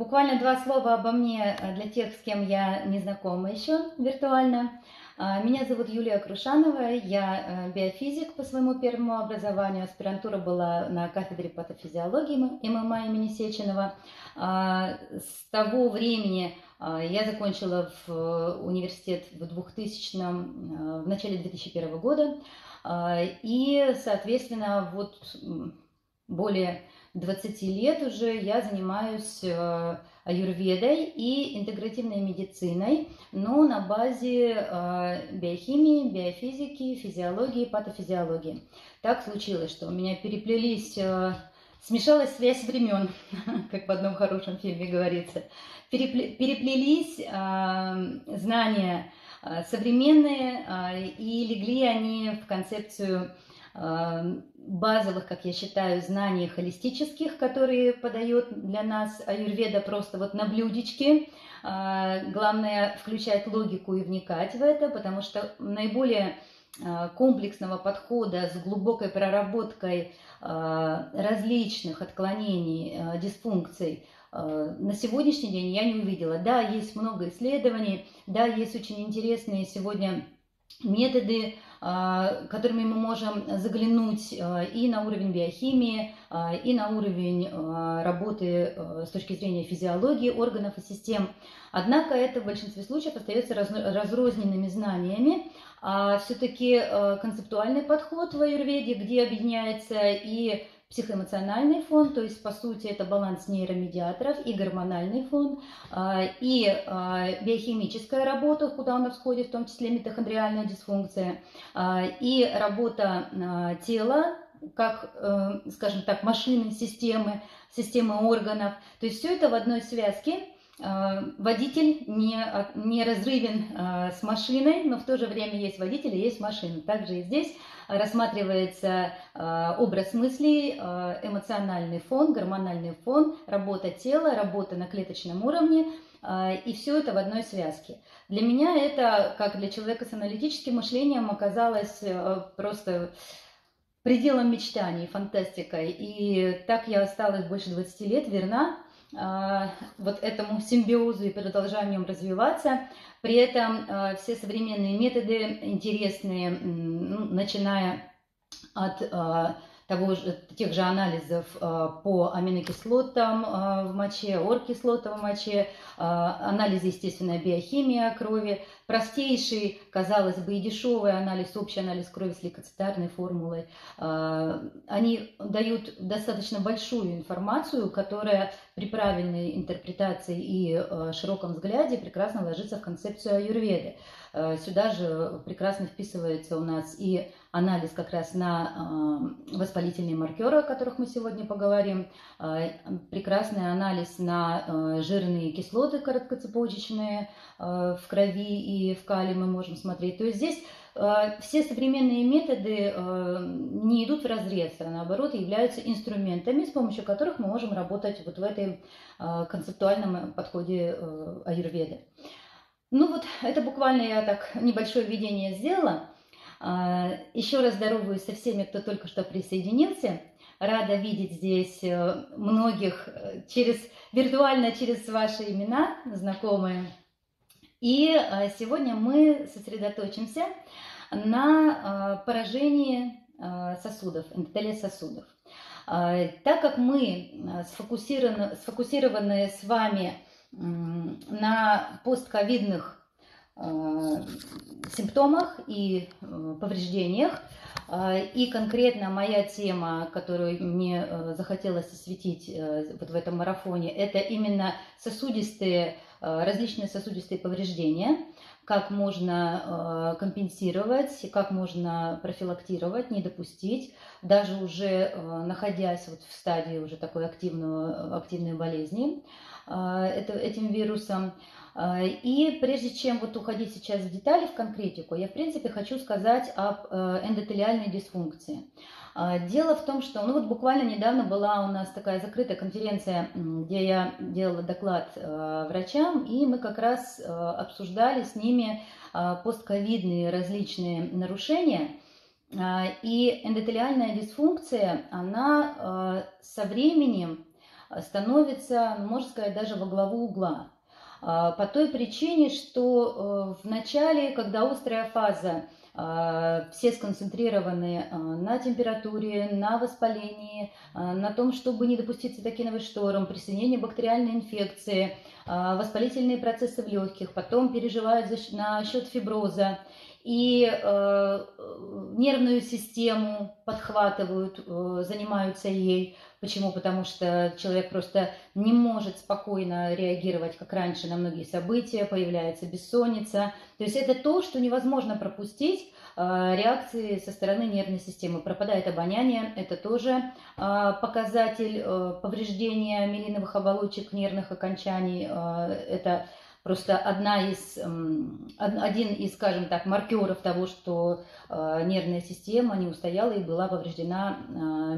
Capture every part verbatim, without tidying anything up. Буквально два слова обо мне для тех, с кем я не знакома еще виртуально. Меня зовут Юлия Крушанова, я биофизик по своему первому образованию, аспирантура была на кафедре патофизиологии эм эм а имени Сеченова. С того времени я закончила в университет в двухтысячном, в начале две тысячи первого года, и, соответственно, вот более двадцати лет уже я занимаюсь аюрведой и интегративной медициной, но на базе биохимии, биофизики, физиологии, патофизиологии. Так случилось, что у меня переплелись, смешалась связь времен, как в одном хорошем фильме говорится. Переплелись знания современные, и легли они в концепцию базовых, как я считаю, знаний холистических, которые подает для нас аюрведа просто вот на блюдечке. Главное включать логику и вникать в это, потому что наиболее комплексного подхода с глубокой проработкой различных отклонений, дисфункций на сегодняшний день я не увидела. Да, есть много исследований, да, есть очень интересные сегодня методы, которыми мы можем заглянуть и на уровень биохимии, и на уровень работы с точки зрения физиологии органов и систем. Однако это в большинстве случаев остается разрозненными знаниями. А все-таки концептуальный подход в аюрведе, где объединяется и психоэмоциональный фон, то есть, по сути, это баланс нейромедиаторов, и гормональный фон, и биохимическая работа, куда она входит, в том числе митохондриальная дисфункция, и работа тела, как, скажем так, машины, системы, системы органов. То есть все это в одной связке. Водитель не, не разрывен с машиной, но в то же время есть водитель и есть машина. Также и здесь рассматривается образ мыслей, эмоциональный фон, гормональный фон, работа тела, работа на клеточном уровне. И все это в одной связке. Для меня это, как для человека с аналитическим мышлением, оказалось просто пределом мечтаний, фантастикой. И так я осталась больше двадцати лет верна вот этому симбиозу и продолжаю в нем развиваться. При этом все современные методы интересные, начиная от того же, тех же анализов по аминокислотам в моче, оргкислотам в моче, анализы, естественно, биохимия крови, простейший, казалось бы, и дешевый анализ, общий анализ крови с лейкоцитарной формулой. Они дают достаточно большую информацию, которая при правильной интерпретации и широком взгляде прекрасно ложится в концепцию аюрведы. Сюда же прекрасно вписывается у нас и анализ как раз на воспалительные маркеры, о которых мы сегодня поговорим, прекрасный анализ на жирные кислоты короткоцепочечные в крови и в калии мы можем смотреть. То есть здесь все современные методы не идут вразрез, а наоборот являются инструментами, с помощью которых мы можем работать вот в этом концептуальном подходе аюрведы. Ну вот, это буквально я так небольшое введение сделала. Еще раз здороваюсь со всеми, кто только что присоединился. Рада видеть здесь многих через, виртуально через ваши имена, знакомые. И сегодня мы сосредоточимся на поражении сосудов, эндотелия сосудов. Так как мы сфокусированы, сфокусированы с вами на постковидных симптомах и повреждениях. И конкретно моя тема, которую мне захотелось осветить вот в этом марафоне, это именно сосудистые, различные сосудистые повреждения, как можно компенсировать, как можно профилактировать, не допустить, даже уже находясь вот в стадии уже такой активного, активной болезни этим вирусом. И прежде чем вот уходить сейчас в детали, в конкретику, я в принципе хочу сказать об эндотелиальной дисфункции. Дело в том, что ну вот буквально недавно была у нас такая закрытая конференция, где я делала доклад врачам, и мы как раз обсуждали с ними постковидные различные нарушения. И эндотелиальная дисфункция, она со временем становится, можно сказать, даже во главу угла. По той причине, что в начале, когда острая фаза, все сконцентрированы на температуре, на воспалении, на том, чтобы не допустить цитокиновых шторм, присоединение бактериальной инфекции, воспалительные процессы в легких, потом переживают на счет фиброза и нервную систему подхватывают, занимаются ей. Почему? Потому что человек просто не может спокойно реагировать, как раньше, на многие события, появляется бессонница. То есть это то, что невозможно пропустить, реакции со стороны нервной системы. Пропадает обоняние, это тоже показатель повреждения миелиновых оболочек нервных окончаний. Это просто одна из, один из, скажем так, маркеров того, что нервная система не устояла и была повреждена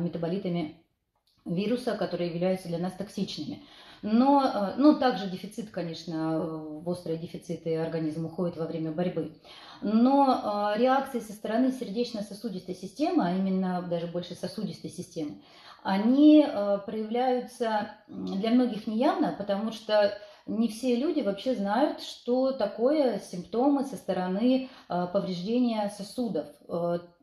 метаболитами вируса, которые являются для нас токсичными. Но ну, также дефицит, конечно, острые дефициты организм уходит во время борьбы. Но реакции со стороны сердечно-сосудистой системы, а именно даже больше сосудистой системы, они проявляются для многих неявно, потому что не все люди вообще знают, что такое симптомы со стороны повреждения сосудов.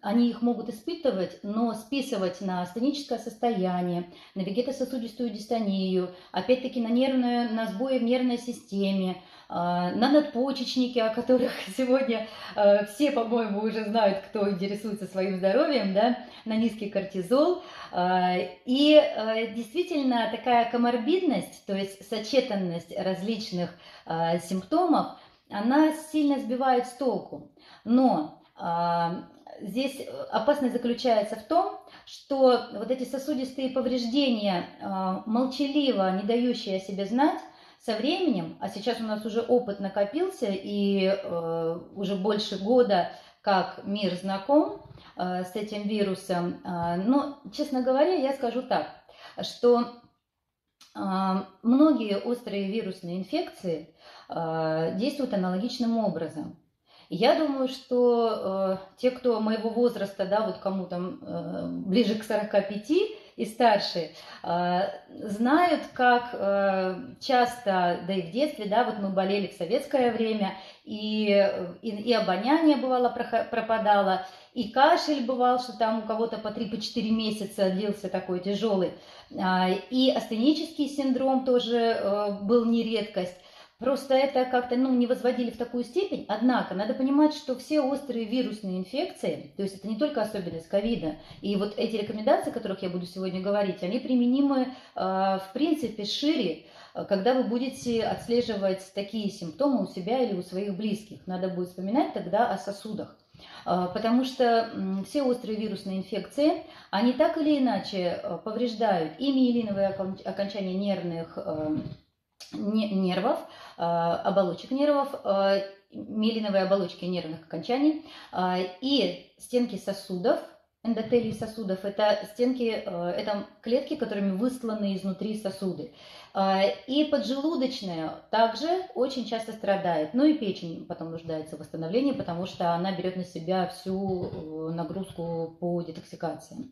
Они их могут испытывать, но списывать на астеническое состояние, на вегетососудистую дистонию, опять-таки на, нервную, на сбои в нервной системе, на надпочечники, о которых сегодня все, по-моему, уже знают, кто интересуется своим здоровьем, да, на низкий кортизол. И действительно такая коморбидность, то есть сочетанность различных симптомов, она сильно сбивает с толку. Но здесь опасность заключается в том, что вот эти сосудистые повреждения, молчаливо не дающие о себе знать, со временем, а сейчас у нас уже опыт накопился, и э, уже больше года, как мир знаком э, с этим вирусом, э, но, честно говоря, я скажу так, что э, многие острые вирусные инфекции э, действуют аналогичным образом. Я думаю, что э, те, кто моего возраста, да, вот кому там э, ближе к сорока пяти и старше, э, знают, как э, часто, да и в детстве, да, вот мы болели в советское время, и, и, и обоняние бывало пропадало, и кашель бывал, что там у кого-то по три-четыре месяца длился такой тяжелый, э, и астенический синдром тоже э, был не редкость. Просто это как-то ну, не возводили в такую степень. Однако надо понимать, что все острые вирусные инфекции, то есть это не только особенность ковида, и вот эти рекомендации, о которых я буду сегодня говорить, они применимы в принципе шире, когда вы будете отслеживать такие симптомы у себя или у своих близких. Надо будет вспоминать тогда о сосудах. Потому что все острые вирусные инфекции, они так или иначе повреждают и миелиновые окончания нервных нервов, оболочек нервов, миелиновые оболочки нервных окончаний и стенки сосудов, эндотелий сосудов, это стенки, это клетки, которыми высланы изнутри сосуды. И поджелудочная также очень часто страдает, ну и печень потом нуждается в восстановлении, потому что она берет на себя всю нагрузку по детоксикации.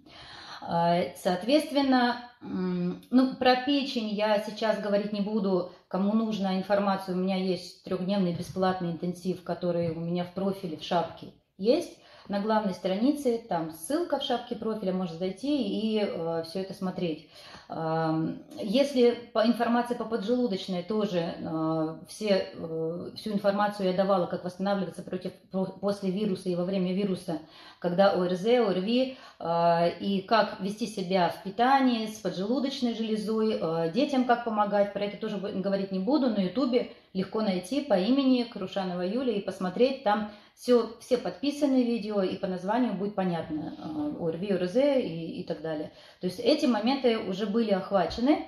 Соответственно, ну, про печень я сейчас говорить не буду, кому нужна информация, у меня есть трехдневный бесплатный интенсив, который у меня в профиле в шапке есть, на главной странице, там ссылка в шапке профиля, можно зайти и э, все это смотреть. Э, если по информации по поджелудочной тоже, э, все, э, всю информацию я давала, как восстанавливаться против, после вируса и во время вируса, когда ОРЗ, ОРВИ, э, и как вести себя в питании с поджелудочной железой, э, детям как помогать, про это тоже говорить не буду, на ютубе легко найти по имени Крушанова Юлия и посмотреть там. Все, все подписанные видео и по названию будет понятно, ОРВИ, ОРЗ и, и так далее. То есть эти моменты уже были охвачены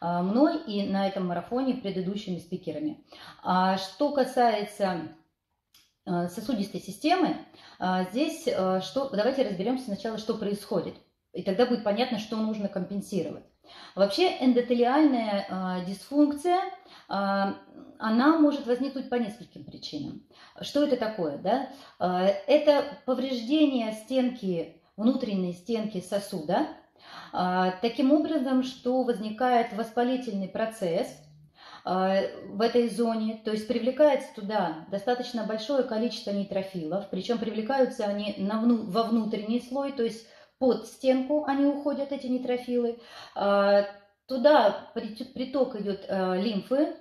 мной и на этом марафоне предыдущими спикерами. А что касается сосудистой системы, здесь что, давайте разберемся сначала, что происходит. И тогда будет понятно, что нужно компенсировать. Вообще эндотелиальная дисфункция, она может возникнуть по нескольким причинам. Что это такое? Да? Это повреждение стенки, внутренней стенки сосуда, Таким образом, что возникает воспалительный процесс в этой зоне, то есть привлекается туда достаточно большое количество нейтрофилов, причем привлекаются они во внутренний слой, то есть под стенку они уходят, эти нейтрофилы. Туда приток идет лимфы,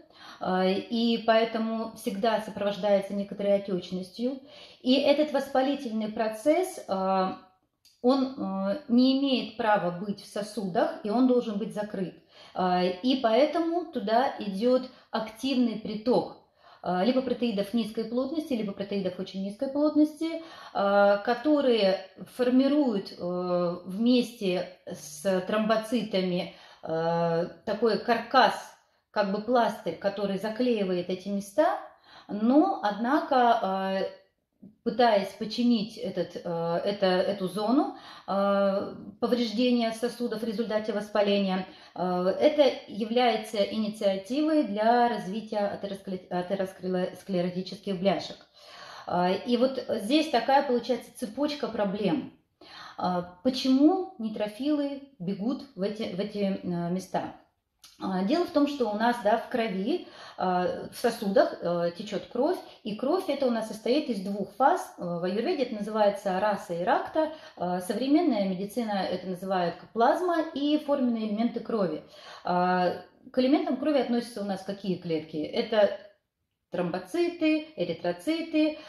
и поэтому всегда сопровождается некоторой отечностью. И этот воспалительный процесс, он не имеет права быть в сосудах, и он должен быть закрыт. И поэтому туда идет активный приток либо протеидов низкой плотности, либо протеидов очень низкой плотности, которые формируют вместе с тромбоцитами такой каркас, как бы пластырь, который заклеивает эти места, но, однако, пытаясь починить этот, это, эту зону повреждения сосудов в результате воспаления, это является инициативой для развития атеросклеротических бляшек. И вот здесь такая получается цепочка проблем. Почему нейтрофилы бегут в эти, в эти места? Дело в том, что у нас да, в крови, в сосудах течет кровь, и кровь это у нас состоит из двух фаз. В аюрведе это называется раса и ракта, современная медицина это называет плазма и форменные элементы крови. К элементам крови относятся у нас какие клетки? Это тромбоциты, эритроциты,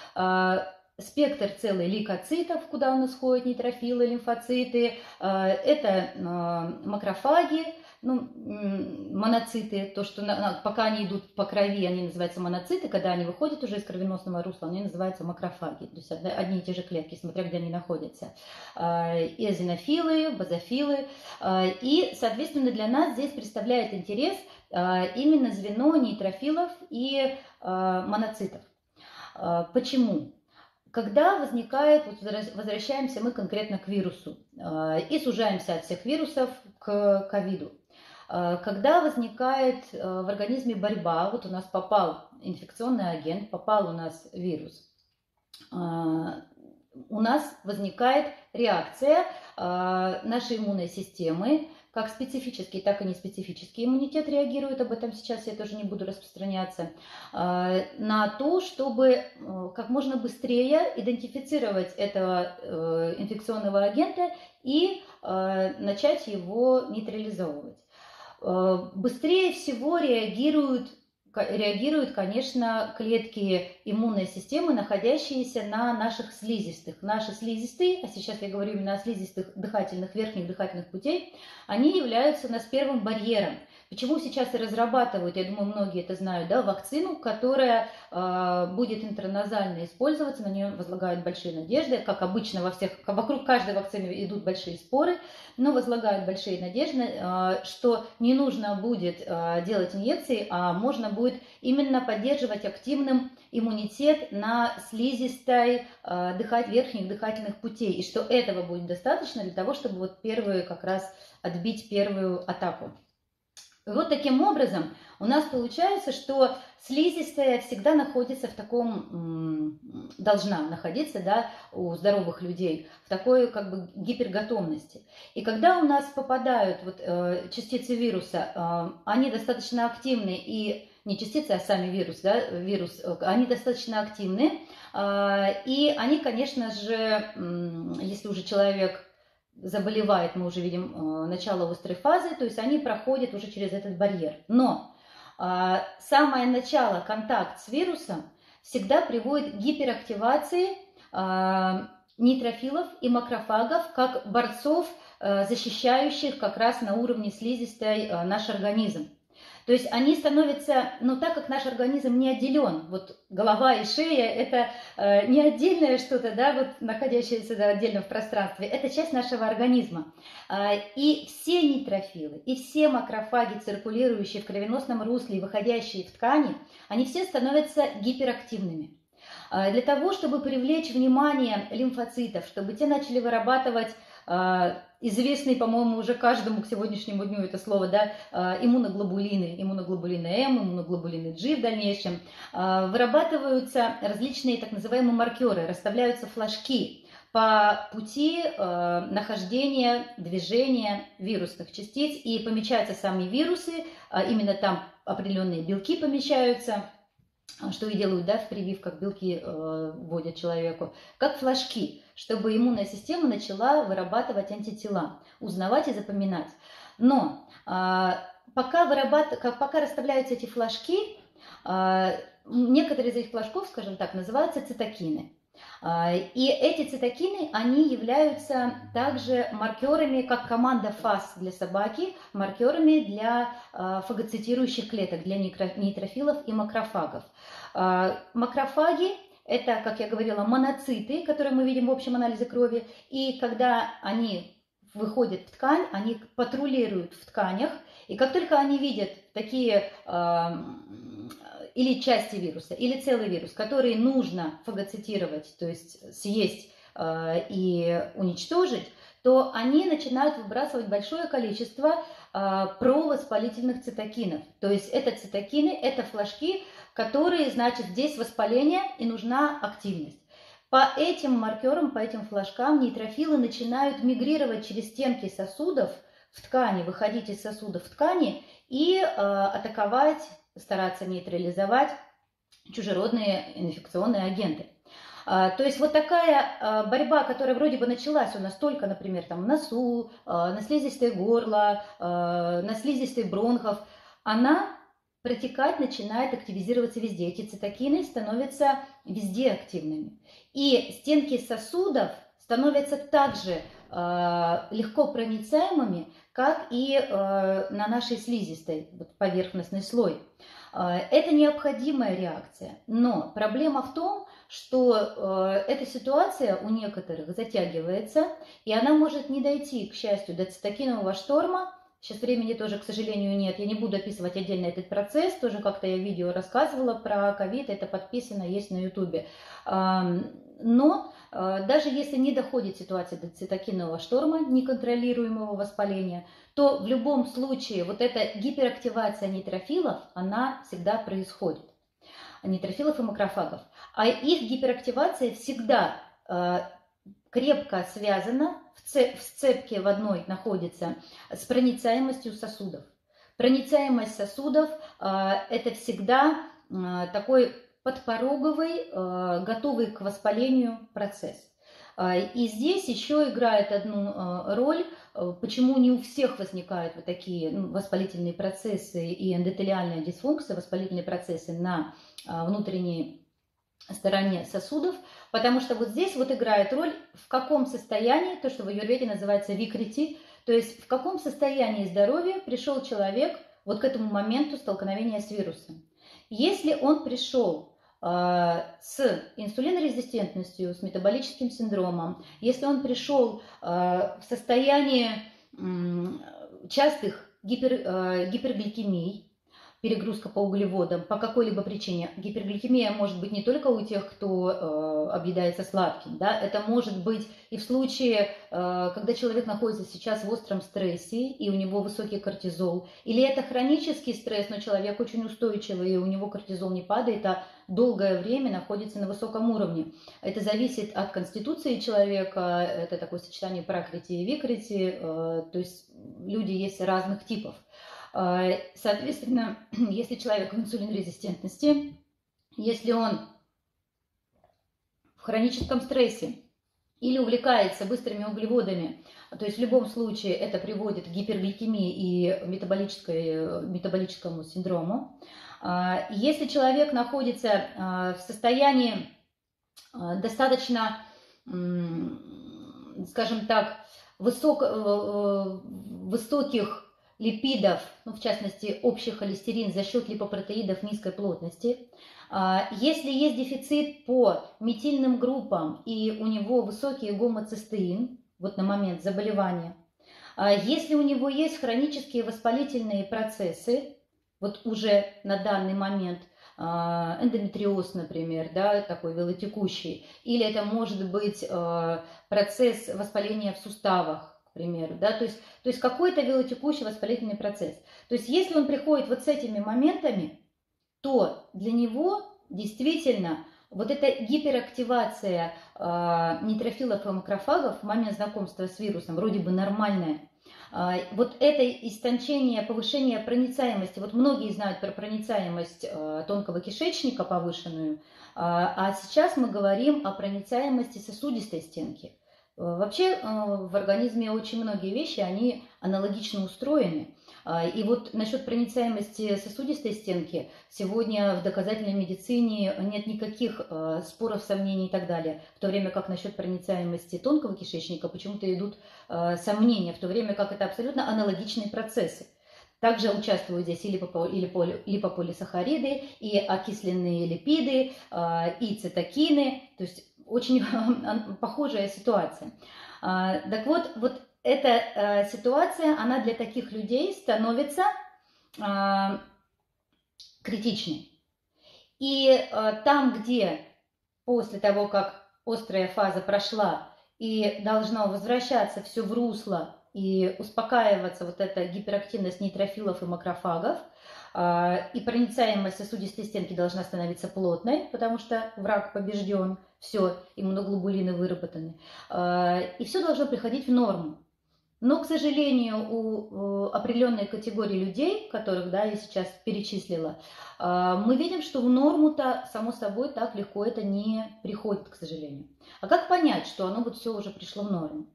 спектр целый лейкоцитов, куда у нас входят нейтрофилы, лимфоциты, это макрофаги, ну, моноциты, то, что пока они идут по крови, они называются моноциты, когда они выходят уже из кровеносного русла, они называются макрофаги, то есть одни и те же клетки, смотря где они находятся. Эозинофилы, базофилы. И, соответственно, для нас здесь представляет интерес именно звено нейтрофилов и моноцитов. Почему? Когда возникает, возвращаемся мы конкретно к вирусу и сужаемся от всех вирусов к ковиду. Когда возникает в организме борьба, вот у нас попал инфекционный агент, попал у нас вирус, у нас возникает реакция нашей иммунной системы, как специфический, так и неспецифический иммунитет реагирует, об этом сейчас я тоже не буду распространяться, на то, чтобы как можно быстрее идентифицировать этого инфекционного агента и начать его нейтрализовывать. Быстрее всего реагируют, реагируют, конечно, клетки иммунной системы, находящиеся на наших слизистых. Наши слизистые, а сейчас я говорю именно о слизистых дыхательных, верхних дыхательных путей, они являются у нас первым барьером. Почему сейчас и разрабатывают, я думаю, многие это знают, да, вакцину, которая э, будет интраназально использоваться, на нее возлагают большие надежды, как обычно во всех, вокруг каждой вакцины идут большие споры, но возлагают большие надежды, э, что не нужно будет э, делать инъекции, а можно будет именно поддерживать активным иммунитет на слизистой э, дыхать, верхних дыхательных путей, и что этого будет достаточно для того, чтобы вот первую как раз отбить первую атаку. Вот таким образом у нас получается, что слизистая всегда находится в таком, должна находиться да, у здоровых людей, в такой как бы гиперготовности. И когда у нас попадают вот, э, частицы вируса, э, они достаточно активны, и не частицы, а сами вирус, да, вирус э, они достаточно активны, э, и они, конечно же, э, если уже человек заболевает, мы уже видим начало острой фазы, то есть они проходят уже через этот барьер. Но а, самое начало, контакт с вирусом всегда приводит к гиперактивации а, нейтрофилов и макрофагов, как борцов, а, защищающих как раз на уровне слизистой а, наш организм. То есть они становятся, но ну, так как наш организм не отделен, вот голова и шея это э, не отдельное что-то, да, вот находящееся да, отдельно в пространстве, это часть нашего организма. Э, и все нейтрофилы, и все макрофаги, циркулирующие в кровеносном русле и выходящие в ткани, они все становятся гиперактивными. Э, для того, чтобы привлечь внимание лимфоцитов, чтобы те начали вырабатывать известный, по-моему, уже каждому к сегодняшнему дню это слово, да, иммуноглобулины, иммуноглобулины М, иммуноглобулины G в дальнейшем, вырабатываются различные так называемые маркеры, расставляются флажки, по пути э, нахождения, движения вирусных частиц, и помечаются сами вирусы, э, именно там определенные белки помещаются, что и делают, да, в прививках белки э, вводят человеку, как флажки, чтобы иммунная система начала вырабатывать антитела, узнавать и запоминать. Но э, пока, вырабат... пока расставляются эти флажки, э, некоторые из этих флажков, скажем так, называются цитокины. И эти цитокины, они являются также маркерами, как команда фас для собаки, маркерами для фагоцитирующих клеток, для нейтрофилов и макрофагов. Макрофаги – это, как я говорила, моноциты, которые мы видим в общем анализе крови, и когда они выходят в ткань, они патрулируют в тканях, и как только они видят такие или части вируса, или целый вирус, который нужно фагоцитировать, то есть съесть э, и уничтожить, то они начинают выбрасывать большое количество э, провоспалительных цитокинов. То есть это цитокины, это флажки, которые, значит, здесь воспаление и нужна активность. По этим маркерам, по этим флажкам нейтрофилы начинают мигрировать через стенки сосудов в ткани, выходить из сосудов в ткани и э, атаковать, стараться нейтрализовать чужеродные инфекционные агенты. То есть вот такая борьба, которая вроде бы началась у нас только, например, там в носу, на слизистой горла, на слизистой бронхов, она протекать начинает, активизироваться везде. Эти цитокины становятся везде активными. И стенки сосудов становятся также легко проницаемыми, как и э, на нашей слизистой, поверхностный слой. Э, это необходимая реакция, но проблема в том, что э, эта ситуация у некоторых затягивается, и она может не дойти, к счастью, до цитокинового шторма. Сейчас времени тоже, к сожалению, нет, я не буду описывать отдельно этот процесс, тоже как-то я в видео рассказывала про ковид, это подписано, есть на ютубе. Э, но даже если не доходит ситуация до цитокинового шторма, неконтролируемого воспаления, то в любом случае вот эта гиперактивация нейтрофилов, она всегда происходит, нейтрофилов и макрофагов. А их гиперактивация всегда э, крепко связана, в, цеп, в сцепке в одной находится, с проницаемостью сосудов. Проницаемость сосудов э, – это всегда э, такой подпороговый, готовый к воспалению процесс. И здесь еще играет одну роль, почему не у всех возникают вот такие воспалительные процессы и эндотелиальная дисфункция, воспалительные процессы на внутренней стороне сосудов, потому что вот здесь вот играет роль, в каком состоянии, то, что в аюрведе называется викрити, то есть в каком состоянии здоровья пришел человек вот к этому моменту столкновения с вирусом. Если он пришел с инсулинорезистентностью, с метаболическим синдромом, если он пришел в состоянии частых гипер, гипергликемий, перегрузка по углеводам по какой-либо причине, гипергликемия может быть не только у тех, кто объедается сладким, да, это может быть и в случае, когда человек находится сейчас в остром стрессе, и у него высокий кортизол, или это хронический стресс, но человек очень устойчивый, и у него кортизол не падает, а долгое время находится на высоком уровне. Это зависит от конституции человека, это такое сочетание пракрити и викрити, то есть люди есть разных типов. Соответственно, если человек в инсулинорезистентности, если он в хроническом стрессе или увлекается быстрыми углеводами, то есть в любом случае это приводит к гипергликемии и метаболической, метаболическому синдрому. Если человек находится в состоянии достаточно, скажем так, высок, высоких липидов, ну, в частности общий холестерин за счет липопротеидов низкой плотности. Если есть дефицит по метильным группам и у него высокий гомоцистеин, вот на момент заболевания, если у него есть хронические воспалительные процессы, вот уже на данный момент эндометриоз, например, да, такой велотекущий, или это может быть процесс воспаления в суставах, к примеру, да, то есть, то есть какой-то велотекущий воспалительный процесс. То есть если он приходит вот с этими моментами, то для него действительно Вот эта гиперактивация нейтрофилов и макрофагов в момент знакомства с вирусом вроде бы нормальная. Вот это истончение, повышение проницаемости. Вот многие знают про проницаемость тонкого кишечника повышенную, а сейчас мы говорим о проницаемости сосудистой стенки. Вообще в организме очень многие вещи, они аналогично устроены. И вот насчет проницаемости сосудистой стенки сегодня в доказательной медицине нет никаких споров, сомнений и так далее. В то время как насчет проницаемости тонкого кишечника почему-то идут сомнения, в то время как это абсолютно аналогичные процессы. Также участвуют здесь и липополисахариды, и окисленные липиды, и цитокины. То есть очень похожая ситуация. Так вот, вот эта ситуация, она для таких людей становится критичной. И там, где после того, как острая фаза прошла и должно возвращаться все в русло и успокаиваться вот эта гиперактивность нейтрофилов и макрофагов, и проницаемость сосудистой стенки должна становиться плотной, потому что враг побежден, все, иммуноглобулины выработаны, и все должно приходить в норму. Но, к сожалению, у определенной категории людей, которых, да, я сейчас перечислила, мы видим, что в норму-то, само собой, так легко это не приходит, к сожалению. А как понять, что оно вот все уже пришло в норму?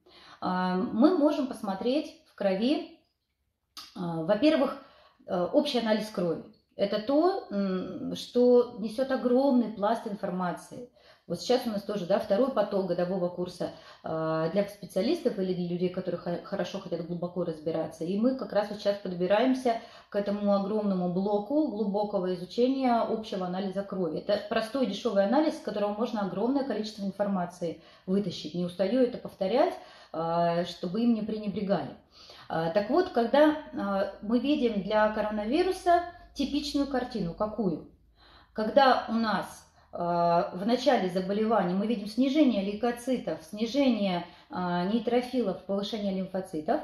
Мы можем посмотреть в крови, во-первых, общий анализ крови. Это то, что несет огромный пласт информации. Вот сейчас у нас тоже, да, второй поток годового курса для специалистов или для людей, которые хорошо хотят глубоко разбираться. И мы как раз вот сейчас подбираемся к этому огромному блоку глубокого изучения общего анализа крови. Это простой дешевый анализ, с которого можно огромное количество информации вытащить. Не устаю это повторять, чтобы им не пренебрегали. Так вот, когда мы видим для коронавируса типичную картину, какую? Когда у нас в начале заболевания мы видим снижение лейкоцитов, снижение нейтрофилов, повышение лимфоцитов.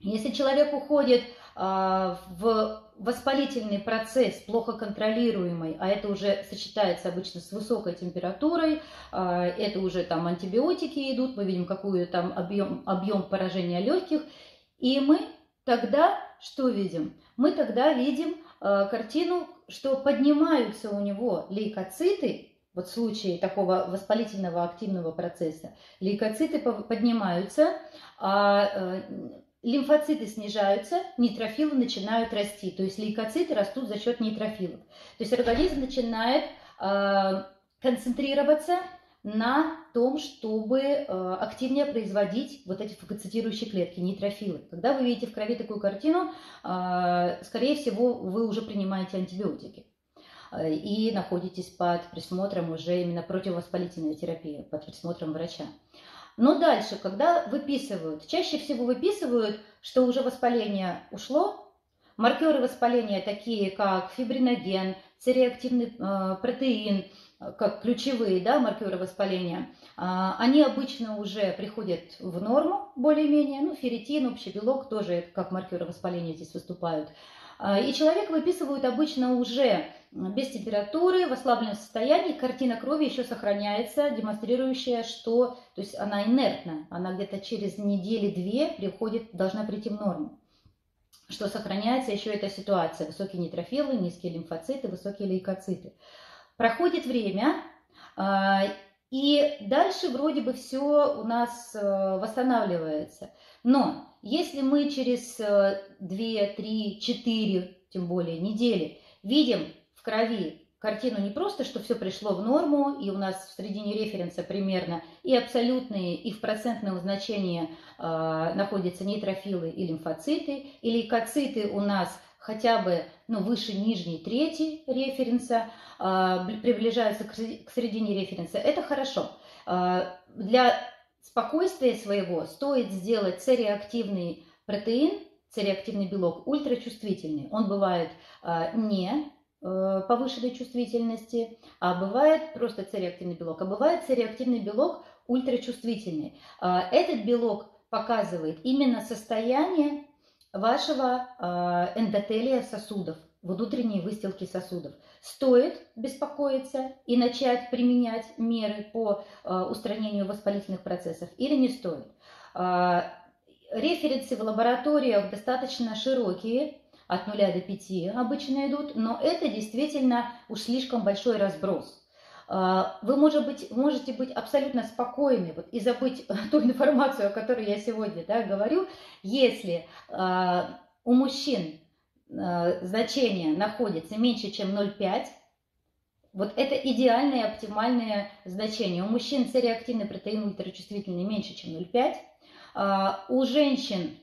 Если человек уходит в воспалительный процесс, плохо контролируемый, а это уже сочетается обычно с высокой температурой, это уже там антибиотики идут, мы видим, какой там объем, объем поражения легких, и мы тогда что видим? Мы тогда видим картину, что поднимаются у него лейкоциты, вот в случае такого воспалительного активного процесса, лейкоциты поднимаются, а лимфоциты снижаются, нейтрофилы начинают расти. То есть лейкоциты растут за счет нейтрофилов. То есть организм начинает концентрироваться на том, чтобы активнее производить вот эти фагоцитирующие клетки, нейтрофилы. Когда вы видите в крови такую картину, скорее всего, вы уже принимаете антибиотики и находитесь под присмотром уже именно противовоспалительной терапии, под присмотром врача. Но дальше, когда выписывают, чаще всего выписывают, что уже воспаление ушло. Маркеры воспаления такие, как фибриноген, цереактивный э, протеин, как ключевые, да, маркеры воспаления, э, они обычно уже приходят в норму более-менее. Ну, ферритин, общий белок тоже как маркеры воспаления здесь выступают. Э, и человек выписывают обычно уже без температуры, в ослабленном состоянии, картина крови еще сохраняется, демонстрирующая, что, то есть она инертна, она где-то через недели-две приходит, должна прийти в норму. Что сохраняется еще эта ситуация, высокие нейтрофилы, низкие лимфоциты, высокие лейкоциты. Проходит время, и дальше вроде бы все у нас восстанавливается. Но если мы через две, три, четыре, тем более недели, видим в крови картину не просто, что все пришло в норму, и у нас в средине референса примерно и абсолютные, и в процентном значении э, находятся нейтрофилы и лимфоциты, и лейкоциты у нас хотя бы, ну, выше нижней трети референса, э, приближаются к, к средине референса. Это хорошо. Э, для спокойствия своего стоит сделать цереактивный протеин, цереактивный белок, ультрачувствительный. Он бывает э, не... повышенной чувствительности, а бывает просто цереактивный белок, а бывает цереактивный белок ультрачувствительный. Этот белок показывает именно состояние вашего эндотелия сосудов, внутренней выстилки сосудов. Стоит беспокоиться и начать применять меры по устранению воспалительных процессов или не стоит? Референсы в лабораториях достаточно широкие, от нуля до пяти обычно идут, но это действительно уж слишком большой разброс. Вы может быть, можете быть абсолютно спокойны вот, и забыть ту информацию, о которой я сегодня да, говорю, если э, у мужчин э, значение находится меньше, чем ноль целых пять десятых, вот это идеальное и оптимальное значение. У мужчин С-реактивный протеин ультрачувствительный меньше, чем ноль целых пять десятых, э, у женщин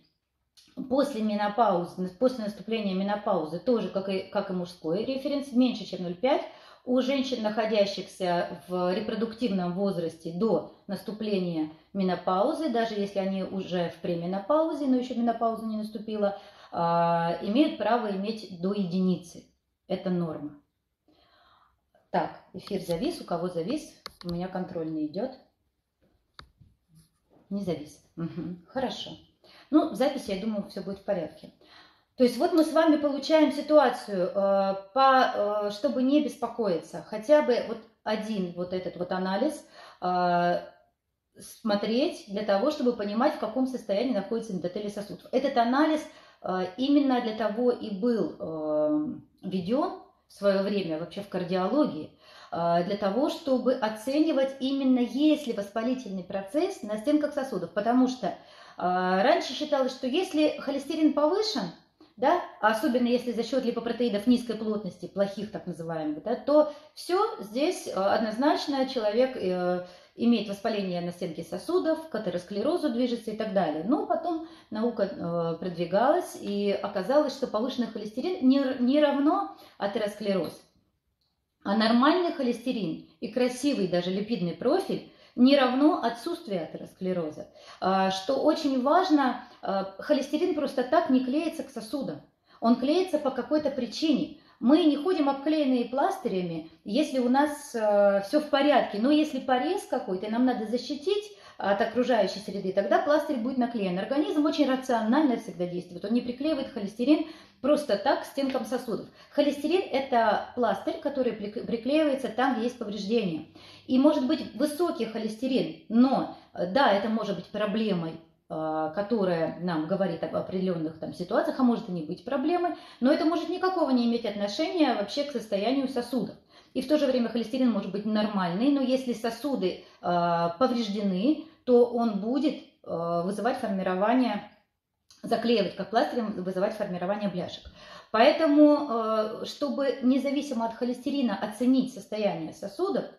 после менопаузы, после наступления менопаузы тоже, как и, как и мужской референс, меньше, чем ноль целых пять десятых. У женщин, находящихся в репродуктивном возрасте до наступления менопаузы, даже если они уже в пременопаузе, но еще менопауза не наступила, имеют право иметь до единицы. Это норма. Так, эфир завис. У кого завис? У меня контрольный идет. Не завис. Угу. Хорошо. Ну, в записи, я думаю, все будет в порядке. То есть вот мы с вами получаем ситуацию, э, по, э, чтобы не беспокоиться, хотя бы вот один вот этот вот анализ э, смотреть для того, чтобы понимать, в каком состоянии находится эндотелий сосудов. Этот анализ э, именно для того и был э, введен в свое время вообще в кардиологии, э, для того, чтобы оценивать именно есть ли воспалительный процесс на стенках сосудов, потому что э, раньше считалось, что если холестерин повышен, да, особенно если за счет липопротеидов низкой плотности, плохих так называемых, да, то все здесь однозначно человек э, имеет воспаление на стенке сосудов, к атеросклерозу движется и так далее. Но потом наука э, продвигалась, и оказалось, что повышенный холестерин не, не равно атеросклероз. А нормальный холестерин и красивый даже липидный профиль не равно отсутствие атеросклероза. Что очень важно, холестерин просто так не клеится к сосудам. Он клеится по какой-то причине. Мы не ходим обклеенные пластырями, если у нас все в порядке. Но если порез какой-то, и нам надо защитить от окружающей среды, тогда пластырь будет наклеен. Организм очень рационально всегда действует. Он не приклеивает холестерин просто так к стенкам сосудов. Холестерин – это пластырь, который приклеивается там, где есть повреждения. И может быть высокий холестерин, но да, это может быть проблемой, которая нам говорит об определенных там ситуациях, а может и не быть проблемой, но это может никакого не иметь отношения вообще к состоянию сосудов. И в то же время холестерин может быть нормальный, но если сосуды э, повреждены, то он будет э, вызывать формирование, заклеивать как пластырем, вызывать формирование бляшек. Поэтому, э, чтобы независимо от холестерина оценить состояние сосудов, э,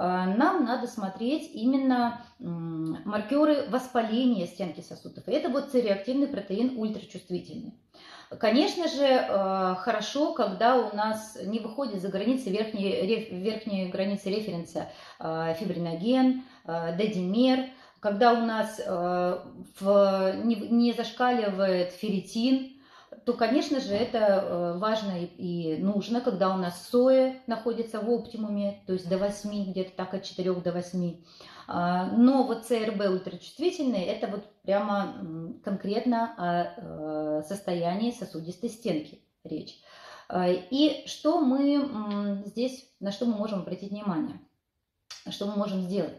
нам надо смотреть именно э, маркеры воспаления стенки сосудов. И это вот С-реактивный протеин ультрачувствительный. Конечно же, хорошо, когда у нас не выходит за границы верхней, верхней границы референса фибриноген, дедимер, когда у нас в, не, не зашкаливает ферритин, то, конечно же, это важно и нужно, когда у нас соя находится в оптимуме, то есть до восьми, где-то так от четырёх до восьми. Но вот С Р Б ультрачувствительные, это вот прямо конкретно о состоянии сосудистой стенки речь. И что мы здесь, на что мы можем обратить внимание, что мы можем сделать?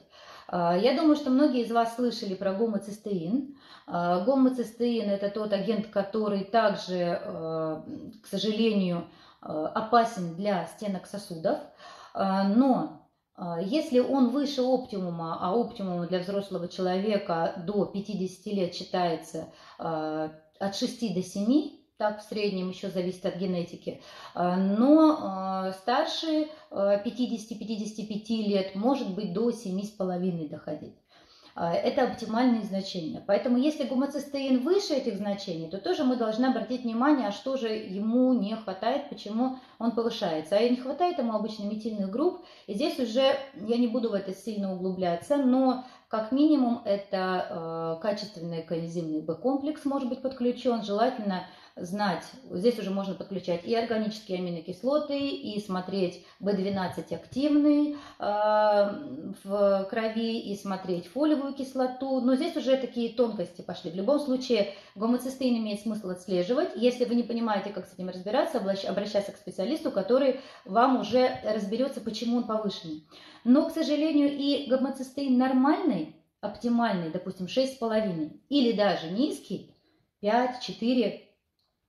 Я думаю, что многие из вас слышали про гомоцистеин. Гомоцистеин – это тот агент, который также, к сожалению, опасен для стенок сосудов, но если он выше оптимума, а оптимум для взрослого человека до пятидесяти лет считается от шести до семи, так в среднем, еще зависит от генетики, но старше пятидесяти — пятидесяти пяти лет может быть до семи с половиной доходить. Это оптимальные значения. Поэтому если гомоцистеин выше этих значений, то тоже мы должны обратить внимание, а что же ему не хватает, почему он повышается. А не хватает ему обычно метильных групп. И здесь уже я не буду в это сильно углубляться, но как минимум это э, качественный коэнзимный Б-комплекс может быть подключен. Желательно знать, здесь уже можно подключать и органические аминокислоты, и смотреть бэ двенадцать активный э, в крови, и смотреть фолиевую кислоту. Но здесь уже такие тонкости пошли. В любом случае гомоцистеин имеет смысл отслеживать. Если вы не понимаете, как с этим разбираться, обращаться к специалисту, который вам уже разберется, почему он повышенный. Но, к сожалению, и гомоцистеин нормальный, оптимальный, допустим, шесть с половиной, или даже низкий, пять, четыре,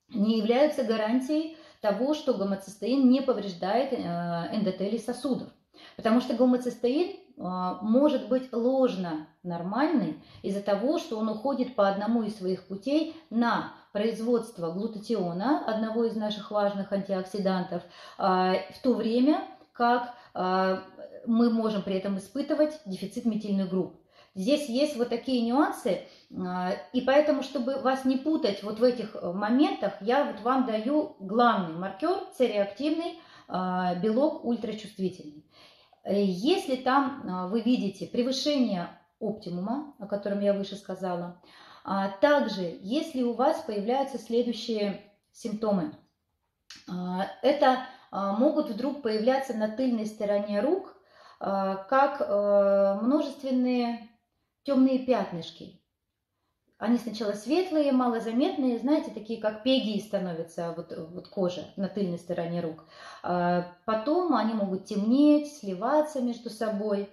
не являются гарантией того, что гомоцистеин не повреждает эндотелий сосудов. Потому что гомоцистеин может быть ложно нормальный из-за того, что он уходит по одному из своих путей на производство глутатиона, одного из наших важных антиоксидантов, в то время как мы можем при этом испытывать дефицит метильных групп. Здесь есть вот такие нюансы, и поэтому, чтобы вас не путать вот в этих моментах, я вот вам даю главный маркер С-реактивный белок ультрачувствительный. Если там вы видите превышение оптимума, о котором я выше сказала, также если у вас появляются следующие симптомы, это могут вдруг появляться на тыльной стороне рук как множественные темные пятнышки. Они сначала светлые, малозаметные, знаете, такие как пегии становятся, вот, вот кожа на тыльной стороне рук. Потом они могут темнеть, сливаться между собой.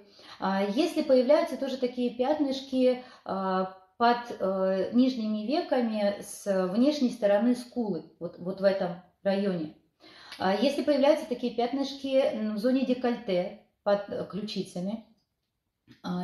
Если появляются тоже такие пятнышки под нижними веками с внешней стороны скулы, вот, вот в этом районе. Если появляются такие пятнышки в зоне декольте, под ключицами.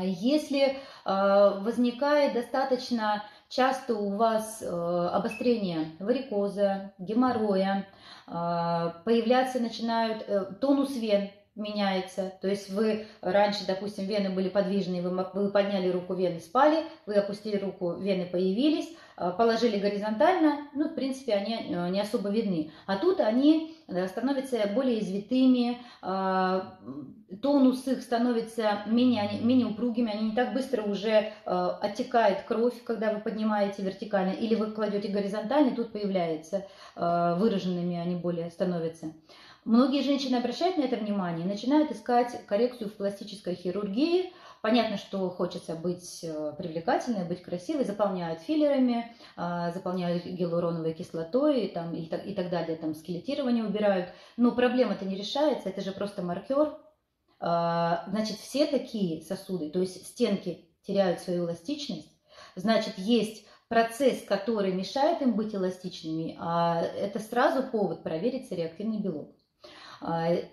Если возникает достаточно часто у вас обострение варикоза, геморроя, появляться начинают, тонус вен меняется, то есть вы раньше, допустим, вены были подвижные, вы подняли руку, вены спали, вы опустили руку, вены появились, положили горизонтально, ну, в принципе, они не особо видны. А тут они становятся более извитыми, тонус их становится менее, менее упругими, они не так быстро уже оттекает кровь, когда вы поднимаете вертикально, или вы кладете горизонтально, тут появляется, выраженными они более становятся. Многие женщины обращают на это внимание и начинают искать коррекцию в пластической хирургии. Понятно, что хочется быть привлекательной, быть красивой, заполняют филлерами, заполняют гиалуроновой кислотой и, там, и, так, и так далее, там скелетирование убирают. Но проблема-то не решается, это же просто маркер. Значит, все такие сосуды, то есть стенки теряют свою эластичность, значит, есть процесс, который мешает им быть эластичными, а это сразу повод проверить реактивный белок.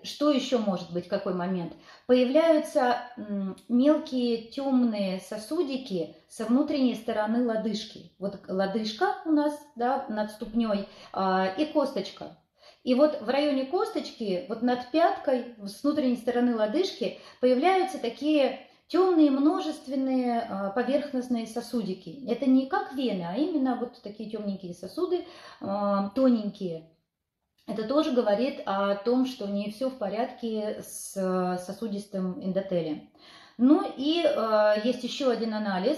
Что еще может быть, какой момент? Появляются мелкие темные сосудики со внутренней стороны лодыжки. Вот лодыжка у нас, да, над ступней, и косточка. И вот в районе косточки, вот над пяткой, с внутренней стороны лодыжки, появляются такие темные множественные поверхностные сосудики. Это не как вены, а именно вот такие темненькие сосуды, тоненькие. Это тоже говорит о том, что не все в порядке с сосудистым эндотелием. Ну и э, есть еще один анализ.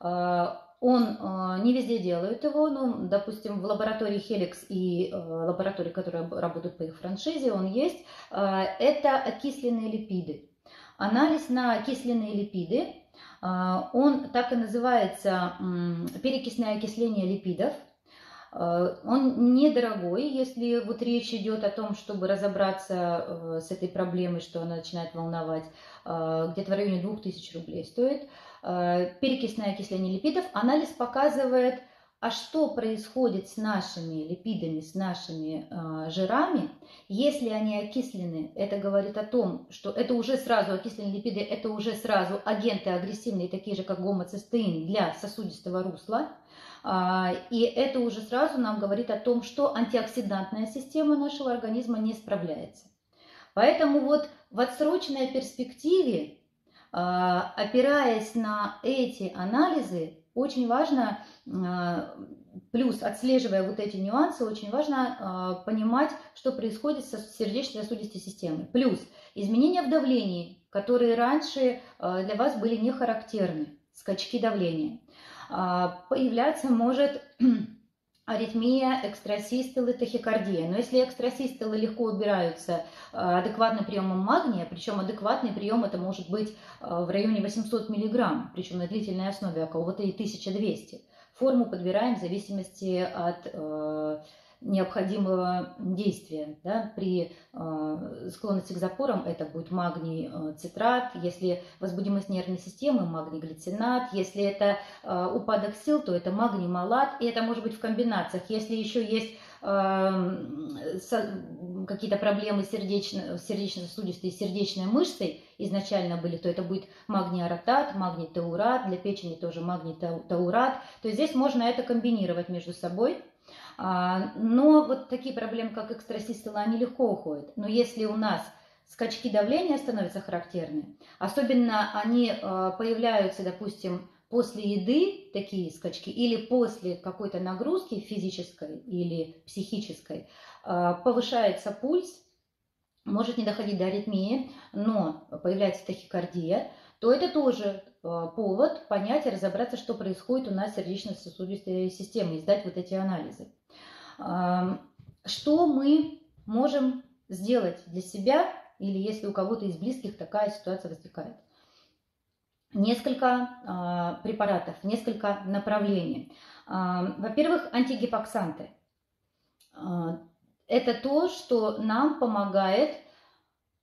Э, он э, не везде делают его, но, допустим, в лаборатории Helix и э, лаборатории, которые работают по их франшизе, он есть. Э, это окисленные липиды. Анализ на окисленные липиды. Э, он так и называется э, перекисное окисление липидов. Он недорогой, если вот речь идет о том, чтобы разобраться с этой проблемой, что она начинает волновать, где-то в районе двух тысяч рублей стоит. Перекисное окисление липидов. Анализ показывает, а что происходит с нашими липидами, с нашими жирами, если они окислены. Это говорит о том, что это уже сразу окисленные липиды, это уже сразу агенты агрессивные, такие же как гомоцистеин для сосудистого русла. И это уже сразу нам говорит о том, что антиоксидантная система нашего организма не справляется. Поэтому вот в отсроченной перспективе, опираясь на эти анализы, очень важно, плюс отслеживая вот эти нюансы, очень важно понимать, что происходит с сердечно-сосудистой системой. Плюс изменения в давлении, которые раньше для вас были не характерны, скачки давления. Появляться может аритмия, экстрасистолы, тахикардия. Но если экстрасистолы легко убираются адекватным приемом магния, причем адекватный прием это может быть в районе восемьсот миллиграмм, причем на длительной основе около-то и тысяча двести. Форму подбираем в зависимости от э, необходимого действия. Да? При э, склонности к запорам это будет магний-цитрат, если возбудимость нервной системы, магний-глицинат, если это э, упадок сил, то это магний-малат, и это может быть в комбинациях. Если еще есть какие-то проблемы сердечно-сосудистой и сердечной мышцы изначально были, то это будет магний-аратат, магний-таурат, для печени тоже магний-таурат. То есть здесь можно это комбинировать между собой. Но вот такие проблемы, как экстрасистолы, они легко уходят. Но если у нас скачки давления становятся характерны, особенно они появляются, допустим, после еды такие скачки или после какой-то нагрузки физической или психической повышается пульс, может не доходить до аритмии, но появляется тахикардия, то это тоже повод понять и разобраться, что происходит у нас с сердечно-сосудистой системой, и сдать вот эти анализы. Что мы можем сделать для себя или если у кого-то из близких такая ситуация возникает? Несколько э, препаратов, несколько направлений. Э, во-первых, антигипоксанты. Э, это то, что нам помогает э,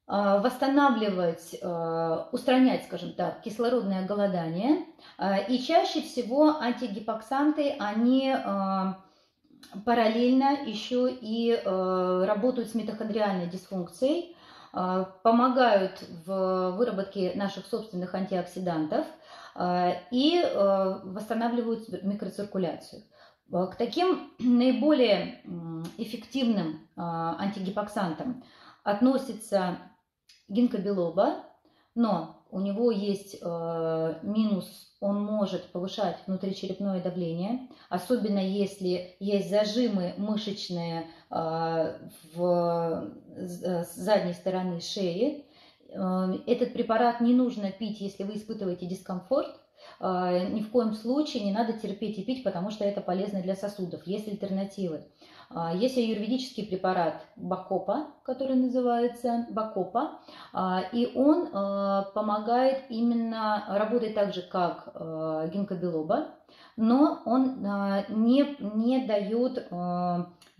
восстанавливать, э, устранять, скажем так, кислородное голодание. Э, и чаще всего антигипоксанты, они э, параллельно еще и э, работают с митохондриальной дисфункцией, помогают в выработке наших собственных антиоксидантов и восстанавливают микроциркуляцию. К таким наиболее эффективным антигипоксантам относится гинкобилоба, но у него есть минус, он может повышать внутричерепное давление, особенно если есть зажимы мышечные в, с задней стороны шеи. Этот препарат не нужно пить, если вы испытываете дискомфорт. Ни в коем случае не надо терпеть и пить, потому что это полезно для сосудов. Есть альтернативы. Есть аюрведический препарат Бакопа, который называется Бакопа, и он помогает именно, работает так же, как гинкобилоба, но он не, не дает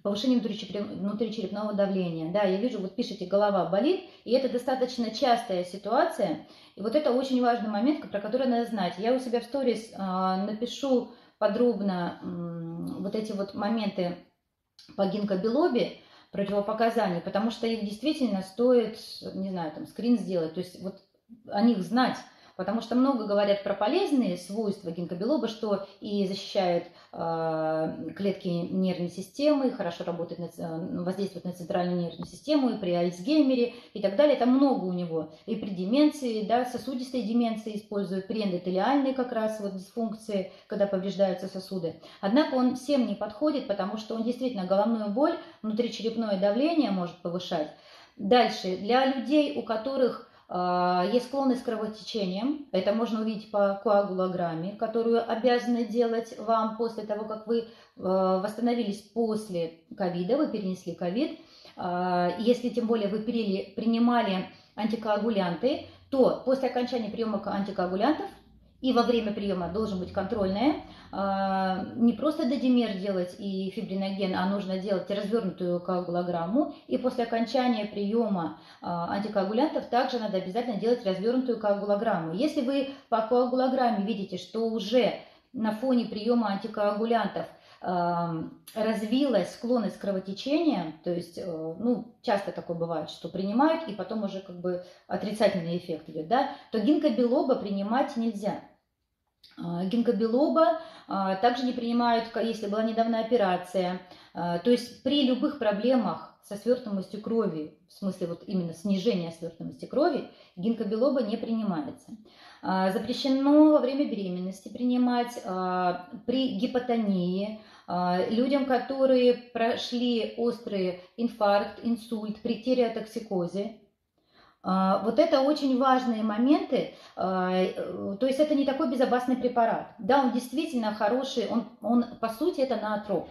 повышения внутричерепного давления. Да, я вижу, вот пишите, голова болит, и это достаточно частая ситуация, и вот это очень важный момент, про который надо знать. Я у себя в сторис напишу подробно вот эти вот моменты по гинкобилобе, противопоказаний, потому что их действительно стоит, не знаю, там скрин сделать, то есть вот о них знать, потому что много говорят про полезные свойства гинкобилоба, что и защищает э, клетки нервной системы, хорошо работает, на, воздействует на центральную нервную систему, и при Альцгеймере и так далее, там много у него, и при деменции, да, сосудистой деменции используют, при эндотелиальной как раз вот дисфункции, когда повреждаются сосуды. Однако он всем не подходит, потому что он действительно головную боль, внутричерепное давление может повышать. Дальше, для людей, у которых есть склонность к кровотечениям, это можно увидеть по коагулограмме, которую обязаны делать вам после того, как вы восстановились после ковида, вы перенесли ковид. Если тем более вы принимали антикоагулянты, то после окончания приема антикоагулянтов и во время приема должен быть контрольная. Не просто додимер делать и фибриноген, а нужно делать развернутую коагулограмму. И после окончания приема антикоагулянтов также надо обязательно делать развернутую коагулограмму. Если вы по коагулограмме видите, что уже на фоне приема антикоагулянтов развилась склонность к кровотечению, то есть, ну, часто такое бывает, что принимают, и потом уже как бы отрицательный эффект идет, да, то гинкобилоба принимать нельзя. Гинкобилоба также не принимают, если была недавно операция, то есть при любых проблемах со свертываемостью крови, в смысле вот именно снижение свертываемости крови, гинкобилоба не принимается. Запрещено во время беременности принимать, при гипотонии, людям, которые прошли острый инфаркт, инсульт, при тиреотоксикозе. Вот это очень важные моменты, то есть это не такой безопасный препарат. Да, он действительно хороший, он, он по сути это ноотроп.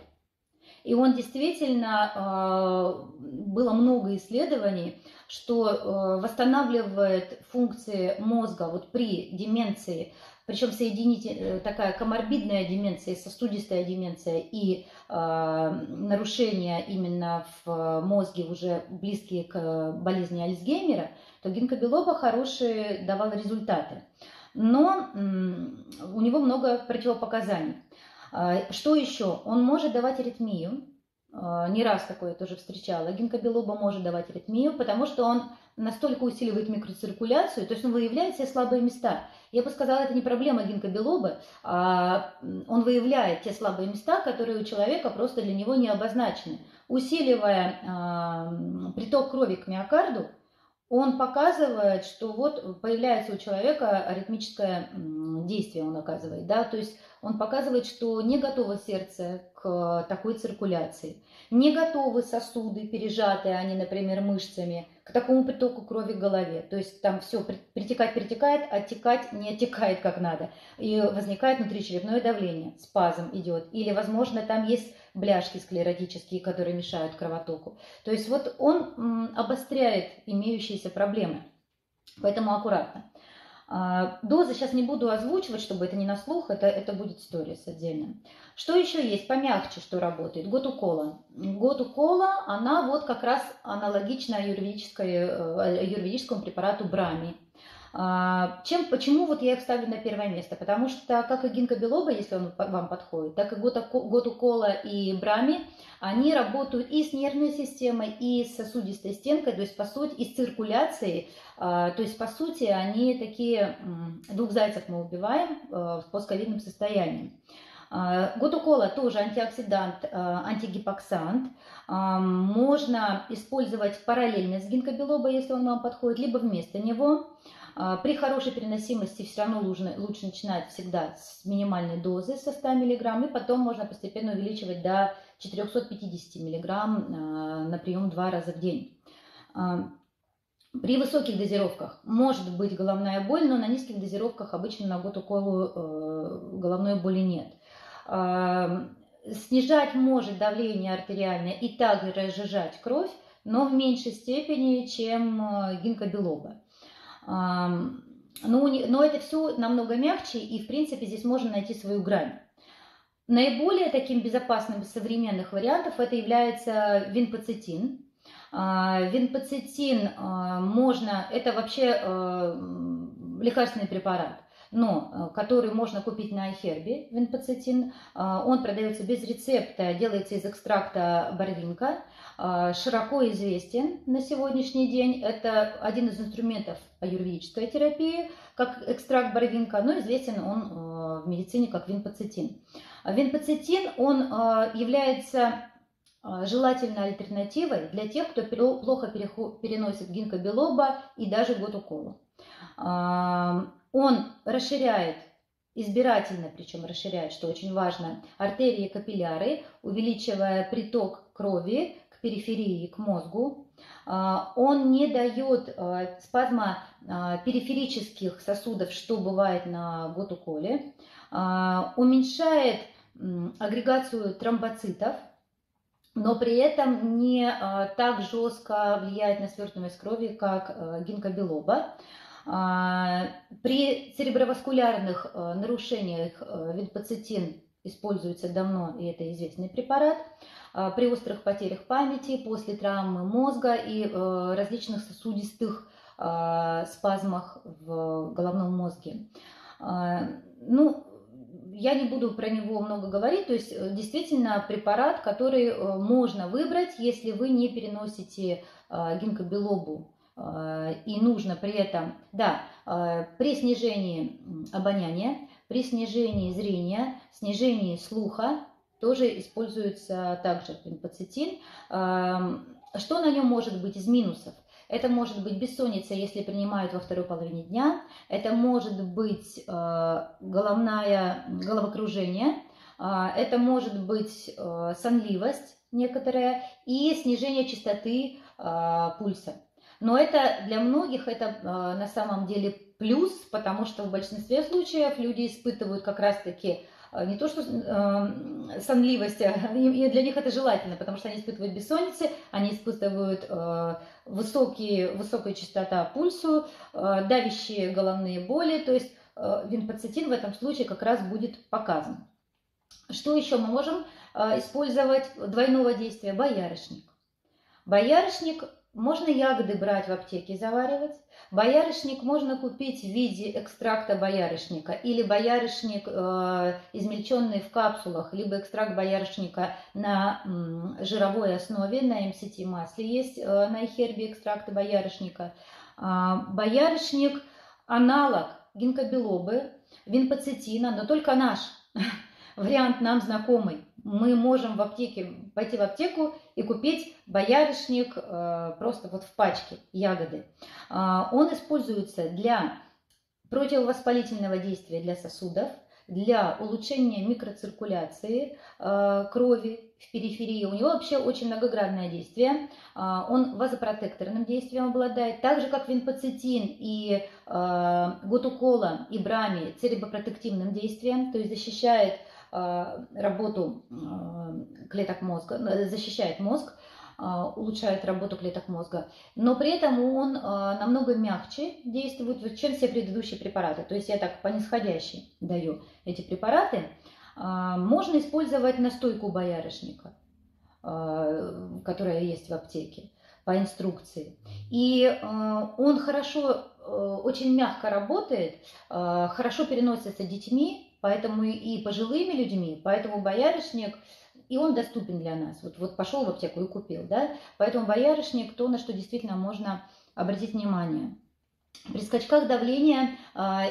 И он действительно, было много исследований, что восстанавливает функции мозга вот при деменции, причем соединить такая коморбидная деменция, сосудистая деменция и нарушения именно в мозге, уже близкие к болезни Альцгеймера, то гинкобилоба хорошие давала результаты. Но у него много противопоказаний. Что еще? Он может давать аритмию. Не раз такое тоже встречала. Гинкобилоба может давать аритмию, потому что он настолько усиливает микроциркуляцию, то есть он выявляет все слабые места. Я бы сказала, это не проблема гинкобилобы, а он выявляет те слабые места, которые у человека просто для него не обозначены. Усиливая приток крови к миокарду, он показывает, что вот появляется у человека аритмическое действие, он оказывает, да, то есть он показывает, что не готово сердце к такой циркуляции, не готовы сосуды, пережатые они, например, мышцами, к такому притоку крови к голове, то есть там все притекать притекает, оттекать не оттекает как надо, и возникает внутричерепное давление, спазм идет, или, возможно, там есть бляшки склеротические, которые мешают кровотоку. То есть вот он обостряет имеющиеся проблемы, поэтому аккуратно. Дозы сейчас не буду озвучивать, чтобы это не на слух, это, это будет сторис отдельно. Что еще есть? Помягче, что работает. Готукола. Готукола, она вот как раз аналогична аюрведическому препарату Брами. Чем, почему вот я их ставлю на первое место? Потому что, как и гинкобилоба, если он вам подходит, так и готукола и Брами, они работают и с нервной системой, и с сосудистой стенкой, то есть, по сути, и с циркуляцией. То есть, по сути, они такие, двух зайцев мы убиваем в постковидном состоянии. Готукола тоже антиоксидант, антигипоксант. Можно использовать параллельно с гинкобилобой, если он вам подходит, либо вместо него. При хорошей переносимости все равно лучше начинать всегда с минимальной дозы, со ста миллиграмм, и потом можно постепенно увеличивать до четырёхсот пятидесяти миллиграмм на прием два раза в день. При высоких дозировках может быть головная боль, но на низких дозировках обычно на готуколу головной боли нет. Снижать может давление артериальное и также разжижать кровь, но в меньшей степени, чем гинкобилоба. Но, но это все намного мягче, и в принципе здесь можно найти свою грань. Наиболее таким безопасным из современных вариантов это является винпоцетин. Винпоцетин можно, это вообще лекарственный препарат, но который можно купить на iHerb, винпоцетин. Он продается без рецепта, делается из экстракта барвинка, широко известен на сегодняшний день. Это один из инструментов аюрведической терапии, как экстракт барвинка, но известен он в медицине как винпоцетин. Винпоцетин, он является желательной альтернативой для тех, кто плохо переносит гинкобилоба и даже готуколу. Он расширяет, избирательно причем расширяет, что очень важно, артерии и капилляры, увеличивая приток крови к периферии, к мозгу. Он не дает спазма периферических сосудов, что бывает на готуколе. Уменьшает агрегацию тромбоцитов, но при этом не так жестко влияет на свертываемость крови, как гинкобилоба. При цереброваскулярных нарушениях винпоцетин используется давно, и это известный препарат. При острых потерях памяти, после травмы мозга и различных сосудистых спазмах в головном мозге. Ну, я не буду про него много говорить, то есть действительно препарат, который можно выбрать, если вы не переносите гинкобилобу. И нужно при этом, да, при снижении обоняния, при снижении зрения, снижении слуха тоже используется также винпоцетин. Что на нем может быть из минусов? Это может быть бессонница, если принимают во второй половине дня. Это может быть головное головокружение. Это может быть сонливость некоторая и снижение частоты пульса. Но это для многих это э, на самом деле плюс, потому что в большинстве случаев люди испытывают как раз-таки не то что э, сонливость, и для них это желательно, потому что они испытывают бессонницы, они испытывают э, высокие, высокая частота пульсу, э, давящие головные боли, то есть э, винпоцетин в этом случае как раз будет показан. Что еще мы можем э, использовать двойного действия? Боярышник. Боярышник можно ягоды брать в аптеке и заваривать. Боярышник можно купить в виде экстракта боярышника или боярышник, э, измельченный в капсулах, либо экстракт боярышника на м, жировой основе, на эм си ти масле есть э, на Эхербе экстракты боярышника. Э, боярышник аналог гинкобилобы, винпоцетина, но только наш вариант нам знакомый. Мы можем в аптеке пойти в аптеку и купить боярышник э, просто вот в пачке ягоды. Э, он используется для противовоспалительного действия для сосудов, для улучшения микроциркуляции э, крови в периферии. У него вообще очень многогранное действие. Э, он вазопротекторным действием обладает, так же как винпоцетин и э, готукола и брами церебропротективным действием, то есть защищает работу клеток мозга, защищает мозг, улучшает работу клеток мозга, но при этом он намного мягче действует, чем все предыдущие препараты. То есть я так по нисходящей даю эти препараты. Можно использовать настойку боярышника, которая есть в аптеке по инструкции. И он хорошо, очень мягко работает, хорошо переносится детьми, поэтому и пожилыми людьми, поэтому боярышник, и он доступен для нас. Вот, вот пошел в аптеку и купил, да? Поэтому боярышник, то, на что действительно можно обратить внимание. При скачках давления,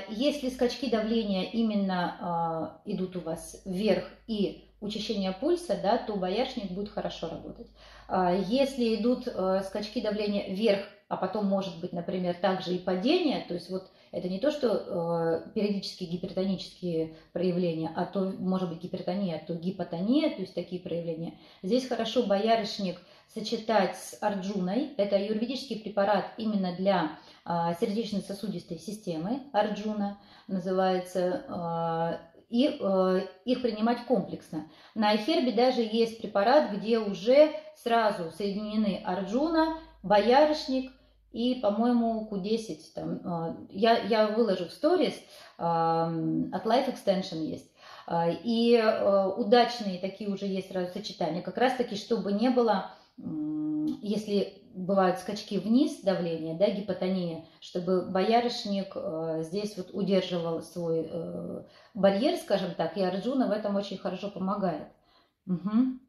если скачки давления именно идут у вас вверх и учащение пульса, да, то боярышник будет хорошо работать. Если идут скачки давления вверх, а потом может быть, например, также и падение, то есть вот это не то, что э, периодические гипертонические проявления, а то может быть гипертония, а то гипотония, то есть такие проявления. Здесь хорошо боярышник сочетать с арджуной. Это аюрведический препарат именно для э, сердечно-сосудистой системы, арджуна называется, э, и э, их принимать комплексно. На Эхербе даже есть препарат, где уже сразу соединены арджуна, боярышник и, по-моему, ку десять. Там, я, я выложу в сторис, от Life Extension есть. И удачные такие уже есть сочетания, как раз-таки, чтобы не было, если бывают скачки вниз давления, да, гипотония, чтобы боярышник здесь вот удерживал свой барьер, скажем так, и арджуна в этом очень хорошо помогает. Угу.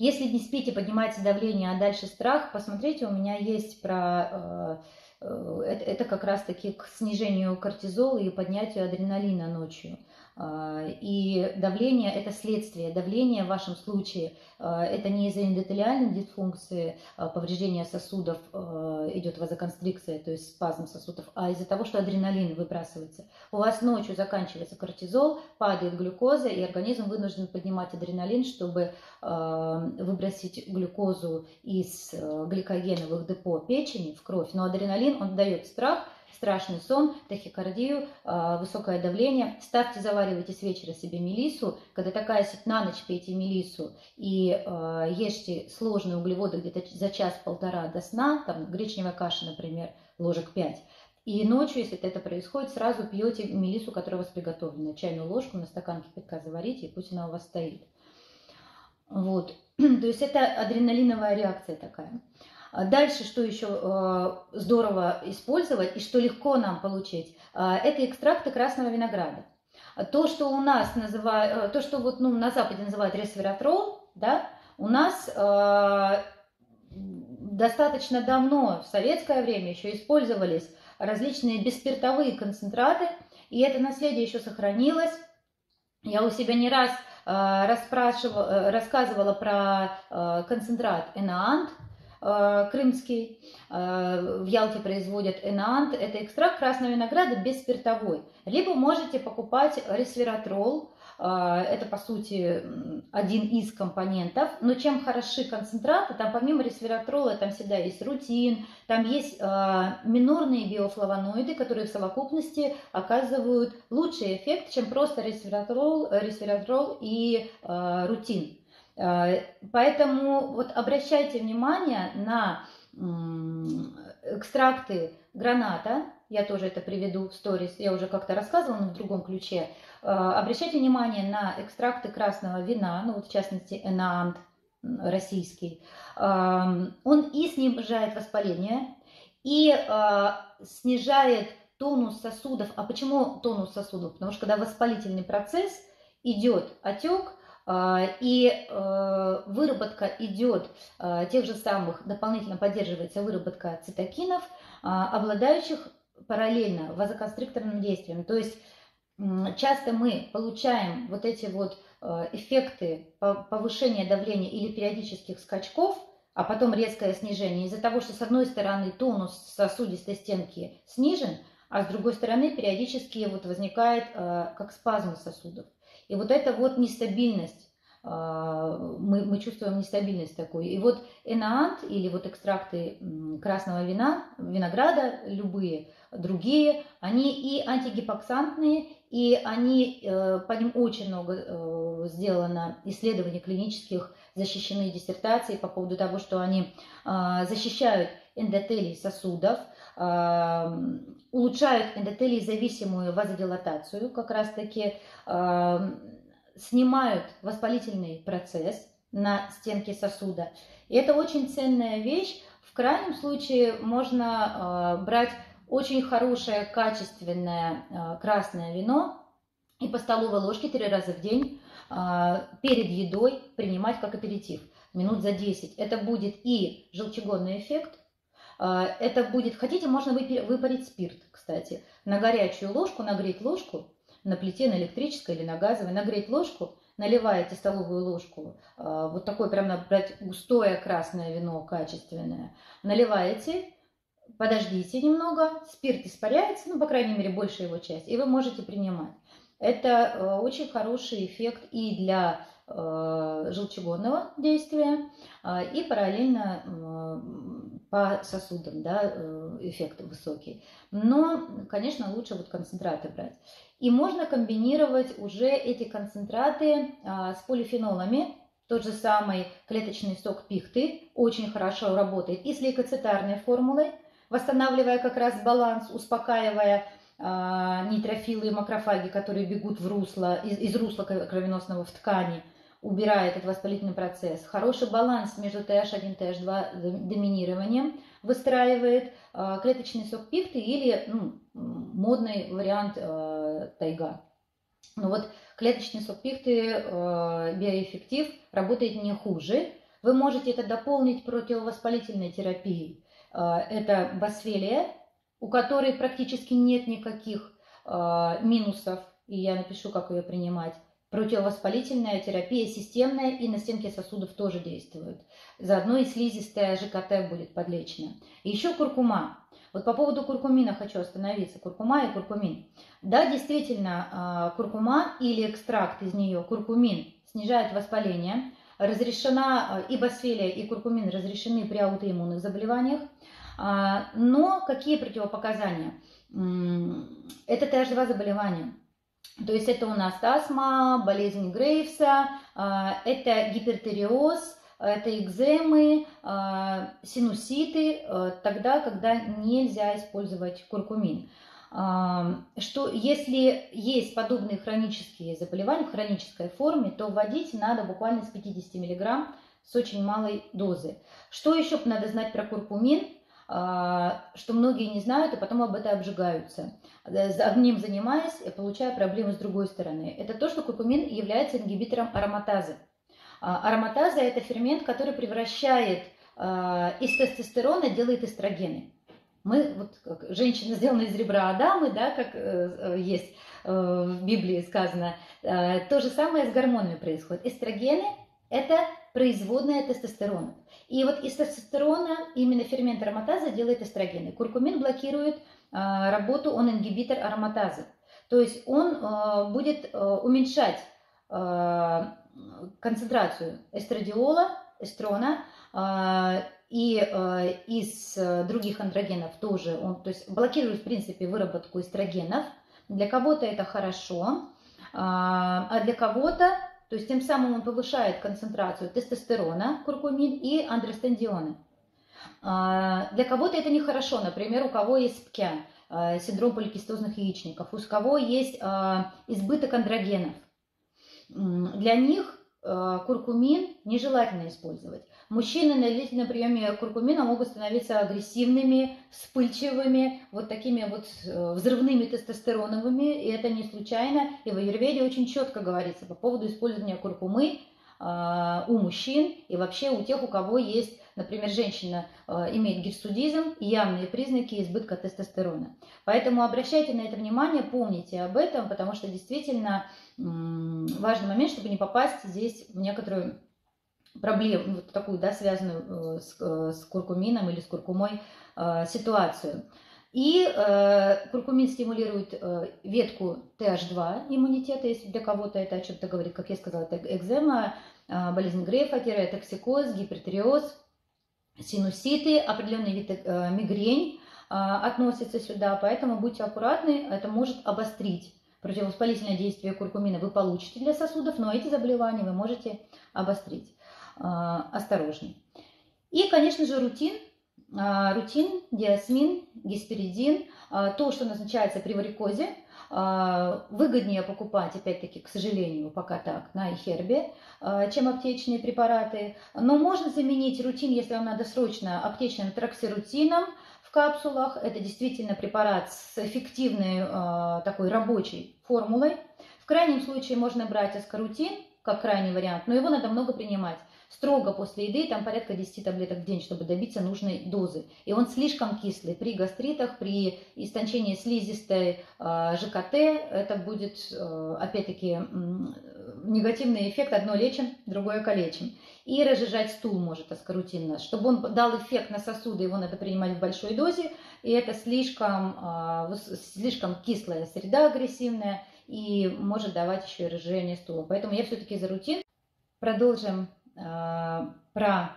Если не спите, поднимается давление, а дальше страх, посмотрите, у меня есть про... Это как раз-таки к снижению кортизола и поднятию адреналина ночью. И давление – это следствие. Давление в вашем случае – это не из-за эндотелиальной дисфункции, повреждения сосудов, идет вазоконстрикция, то есть спазм сосудов, а из-за того, что адреналин выбрасывается. У вас ночью заканчивается кортизол, падает глюкоза, и организм вынужден поднимать адреналин, чтобы выбросить глюкозу из гликогеновых депо печени в кровь. Но адреналин, он дает страх, страшный сон, тахикардию, высокое давление. Ставьте, заваривайте с вечера себе мелиссу. Когда такая сеть, на ночь пейте мелиссу и э, ешьте сложные углеводы где-то за час-полтора до сна, там гречневая каша, например, ложек пять. И ночью, если это происходит, сразу пьете мелиссу, которая у вас приготовлена. Чайную ложку на стакан кипятка заварите, и пусть она у вас стоит. Вот. То есть это адреналиновая реакция такая. Дальше, что еще здорово использовать и что легко нам получить, это экстракты красного винограда. То, что у нас называют, то, что вот, ну, на Западе называют ресвератрол, да, у нас э, достаточно давно, в советское время, еще использовались различные беспиртовые концентраты, и это наследие еще сохранилось. Я у себя не раз э, рассказывала про э, концентрат энаант, крымский, в Ялте производят энаант, это экстракт красного винограда без спиртовой. Либо можете покупать ресвератрол, Это, по сути, один из компонентов. Но чем хороши концентраты, там помимо ресвератрола там всегда есть рутин, там есть минорные биофлавоноиды, которые в совокупности оказывают лучший эффект, чем просто ресвератрол, ресвератрол и рутин. Поэтому вот обращайте внимание на экстракты граната, я тоже это приведу в сторис, я уже как-то рассказывала, но в другом ключе. Обращайте внимание на экстракты красного вина, ну вот в частности энаант российский. Он и снижает воспаление, и снижает тонус сосудов. А почему тонус сосудов? Потому что когда воспалительный процесс идет, отек, и выработка идет тех же самых, дополнительно поддерживается выработка цитокинов, обладающих параллельно вазоконстрикторным действием. То есть часто мы получаем вот эти вот эффекты повышения давления или периодических скачков, а потом резкое снижение из-за того, что с одной стороны тонус сосудистой стенки снижен, а с другой стороны периодически вот возникает как спазм сосудов. И вот это вот нестабильность, мы, мы чувствуем нестабильность такую. И вот энаант или вот экстракты красного вина, винограда, любые другие, они и антигипоксантные, и они, по ним очень много сделано исследований клинических, защищены диссертации по поводу того, что они защищают эндотелий сосудов, улучшают эндотелий-зависимую вазодилатацию, как раз-таки э, снимают воспалительный процесс на стенке сосуда. И это очень ценная вещь. В крайнем случае можно э, брать очень хорошее, качественное э, красное вино и по столовой ложке три раза в день э, перед едой принимать как аперитив минут за десять. Это будет и желчегонный эффект. Это будет, хотите, можно выпарить спирт, кстати, на горячую ложку, нагреть ложку, на плите, на электрической или на газовой, нагреть ложку, наливаете столовую ложку, вот такое прям надо брать густое красное вино, качественное, наливаете, подождите немного, спирт испаряется, ну, по крайней мере, большая его часть, и вы можете принимать. Это очень хороший эффект и для желчегонного действия, и параллельно по сосудам, да, эффект высокий. Но, конечно, лучше вот концентраты брать. И можно комбинировать уже эти концентраты с полифенолами. Тот же самый клеточный сок пихты очень хорошо работает и с лейкоцитарной формулой, восстанавливая как раз баланс, успокаивая нейтрофилы и макрофаги, которые бегут в русло, из, из русла кровеносного в ткани, убирает этот воспалительный процесс. Хороший баланс между тэ аш один, тэ аш два доминированием выстраивает клеточный сок пихты или, ну, модный вариант э, тайга. Но вот клеточный сок пихты, э, биоэффектив, работает не хуже. Вы можете это дополнить противовоспалительной терапией. Э, это босвелия, у которой практически нет никаких э, минусов, и я напишу, как ее принимать. Противовоспалительная терапия системная и на стенке сосудов тоже действует. Заодно и слизистая ЖКТ будет подлечена. Еще куркума. Вот по поводу куркумина хочу остановиться. Куркума и куркумин. Да, действительно, куркума или экстракт из нее, куркумин, снижает воспаление. Разрешена и босвелия, и куркумин разрешены при аутоиммунных заболеваниях. Но какие противопоказания? Это тэ аш два заболевания. То есть это у нас астма, болезнь Грейвса, это гипертериоз, это экземы, синуситы, тогда, когда нельзя использовать куркумин. Что если есть подобные хронические заболевания в хронической форме, то вводить надо буквально с пятидесяти миллиграмм с очень малой дозы. Что еще надо знать про куркумин? Что многие не знают, и потом об этом обжигаются. Одним занимаясь, получая проблемы с другой стороны. Это то, что куркумин является ингибитором ароматазы. Ароматаза – это фермент, который превращает из тестостерона, делает эстрогены. Мы, вот, как женщина сделана из ребра Адамы, да, как есть в Библии сказано, то же самое с гормонами происходит. Эстрогены – это производная тестостерона. И вот из тестостерона именно фермент ароматаза делает эстрогены. Куркумин блокирует э, работу, он ингибитор ароматазы. То есть он э, будет э, уменьшать концентрацию эстрадиола, эстрона, и из других андрогенов тоже. Он, то есть блокирует, в принципе, выработку эстрогенов. Для кого-то это хорошо, а для кого-то, то есть тем самым он повышает концентрацию тестостерона, куркумин и андростендиона. Для кого-то это нехорошо, например, у кого есть ПКЯ, синдром поликистозных яичников, у кого есть избыток андрогенов. Для них куркумин нежелательно использовать. Мужчины на длительном приеме куркумина могут становиться агрессивными, вспыльчивыми, вот такими вот взрывными тестостероновыми, и это не случайно. И в аюрведе очень четко говорится по поводу использования куркумы у мужчин и вообще у тех, у кого есть, например, женщина имеет гирсудизм и явные признаки избытка тестостерона. Поэтому обращайте на это внимание, помните об этом, потому что действительно важный момент, чтобы не попасть здесь в некоторую проблему, вот такую, да, связанную с, с куркумином или с куркумой ситуацию. И э, куркумин стимулирует э, ветку тэ аш два иммунитета, если для кого-то это о чем-то говорит, как я сказала, это экзема, э, болезнь Грефа, токсикоз, гипертиреоз, синуситы, определенный вид э, мигрень э, относится сюда, поэтому будьте аккуратны, это может обострить. Противовоспалительное действие куркумина вы получите для сосудов, но эти заболевания вы можете обострить. Э, осторожней. И, конечно же, рутин. Рутин, диасмин, гесперидин, то, что назначается при варикозе, выгоднее покупать, опять-таки, к сожалению, пока так, на Эхербе, чем аптечные препараты. Но можно заменить рутин, если вам надо срочно, аптечным троксирутином в капсулах. Это действительно препарат с эффективной такой рабочей формулой. В крайнем случае можно брать аскорутин, как крайний вариант, но его надо много принимать. Строго после еды, там порядка десяти таблеток в день, чтобы добиться нужной дозы. И он слишком кислый. При гастритах, при истончении слизистой жэ ка тэ, это будет, опять-таки, негативный эффект. Одно лечим, другое калечим. И разжижать стул может аскорутин наш. Чтобы он дал эффект на сосуды, его надо принимать в большой дозе. И это слишком, слишком кислая среда, агрессивная, и может давать еще и разжижение стула. Поэтому я все-таки за рутин. Продолжим про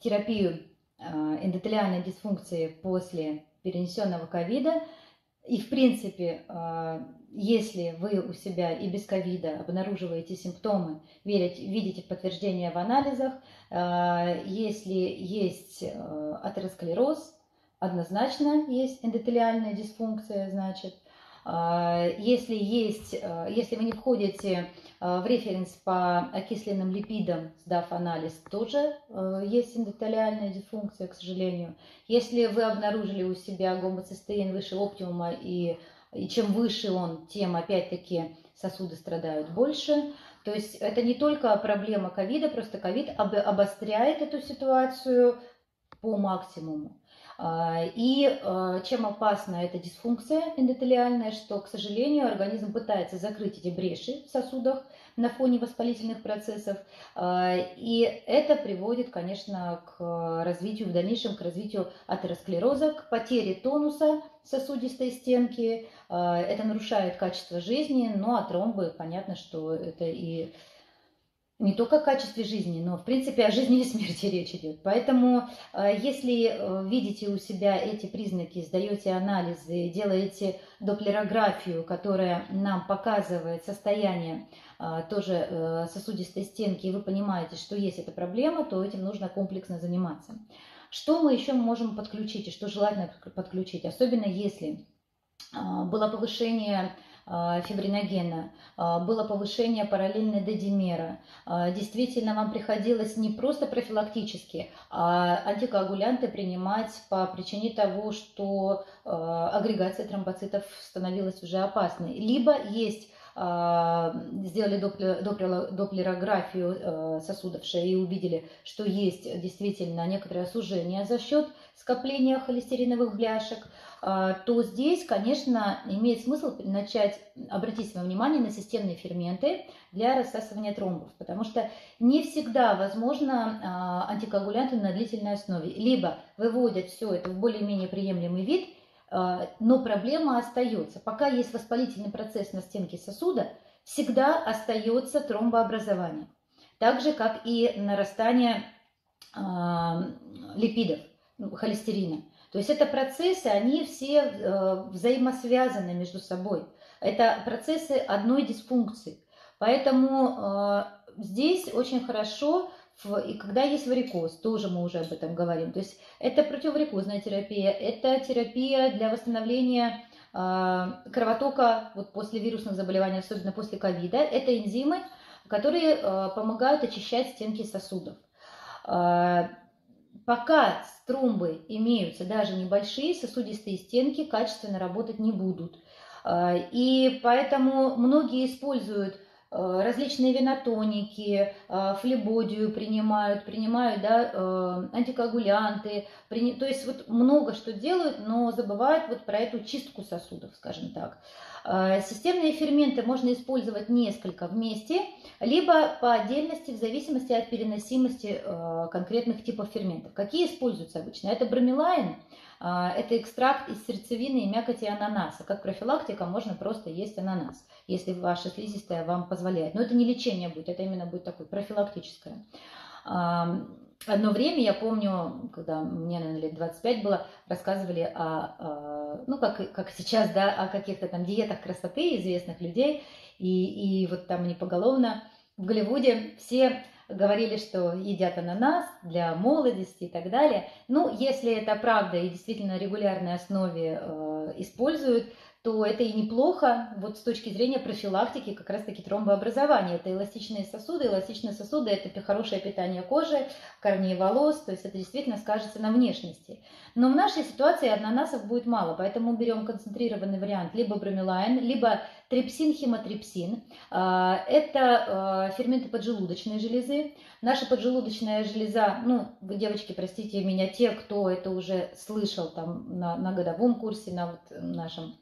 терапию эндотелиальной дисфункции после перенесенного ковида. И, в принципе, если вы у себя и без ковида обнаруживаете симптомы, видите подтверждение в анализах, если есть атеросклероз, однозначно есть эндотелиальная дисфункция, значит. Если есть, если вы не входите в референс по окисленным липидам, сдав анализ, тоже есть эндотелиальная дисфункция, к сожалению. Если вы обнаружили у себя гомоцистеин выше оптимума, и, и чем выше он, тем опять-таки сосуды страдают больше. То есть это не только проблема ковида, просто ковид обостряет эту ситуацию по максимуму. И чем опасна эта дисфункция эндотелиальная, что, к сожалению, организм пытается закрыть эти бреши в сосудах на фоне воспалительных процессов, и это приводит, конечно, к развитию в дальнейшем, к развитию атеросклероза, к потере тонуса сосудистой стенки, это нарушает качество жизни, ну а тромбы, понятно, что это и... не только о качестве жизни, но, в принципе, о жизни и смерти речь идет. Поэтому, если видите у себя эти признаки, сдаете анализы, делаете доплерографию, которая нам показывает состояние тоже сосудистой стенки, и вы понимаете, что есть эта проблема, то этим нужно комплексно заниматься. Что мы еще можем подключить и что желательно подключить, особенно если было повышение фибриногена, было повышение параллельно дедимера. Действительно, вам приходилось не просто профилактически, а антикоагулянты принимать по причине того, что агрегация тромбоцитов становилась уже опасной. Либо есть, сделали доплерографию сосудов шеи и увидели, что есть действительно некоторое сужение за счет скопления холестериновых бляшек, то здесь, конечно, имеет смысл начать обратить свое внимание на системные ферменты для рассасывания тромбов, потому что не всегда возможно антикоагулянты на длительной основе. Либо выводят все это в более-менее приемлемый вид, но проблема остается. Пока есть воспалительный процесс на стенке сосуда, всегда остается тромбообразование, так же, как и нарастание э, липидов, холестерина. То есть это процессы, они все э, взаимосвязаны между собой. Это процессы одной дисфункции. Поэтому э, здесь очень хорошо, в, и когда есть варикоз, тоже мы уже об этом говорим. То есть это противоварикозная терапия, это терапия для восстановления э, кровотока вот после вирусных заболеваний, особенно после ковида. Это энзимы, которые э, помогают очищать стенки сосудов. Э, пока тромбы имеются, даже небольшие, сосудистые стенки качественно работать не будут. И поэтому многие используют различные венотоники, флебодию принимают, принимают да, антикоагулянты, прин... то есть вот много что делают, но забывают вот про эту чистку сосудов, скажем так. Системные ферменты можно использовать несколько вместе, либо по отдельности, в зависимости от переносимости конкретных типов ферментов. Какие используются обычно? Это бромелайн. Это экстракт из сердцевины и мякоти ананаса. Как профилактика можно просто есть ананас, если ваша слизистая вам позволяет. Но это не лечение будет, это именно будет такое профилактическое. Одно время, я помню, когда мне, наверное, лет двадцать пять было, рассказывали о, ну как, как сейчас, да, о каких-то там диетах красоты известных людей. И, и вот там они поголовно в Голливуде все... говорили, что едят ананас для молодости и так далее. Ну, если это правда и действительно на регулярной основе э, используют, то это и неплохо вот с точки зрения профилактики как раз-таки тромбообразования. Это эластичные сосуды. Эластичные сосуды – это хорошее питание кожи, корней волос. То есть это действительно скажется на внешности. Но в нашей ситуации ананасов будет мало, поэтому берем концентрированный вариант либо бромелайн, либо трипсин-хемотрипсин. Это ферменты поджелудочной железы. Наша поджелудочная железа, ну, вы, девочки, простите меня, те, кто это уже слышал там на, на годовом курсе, на вот нашем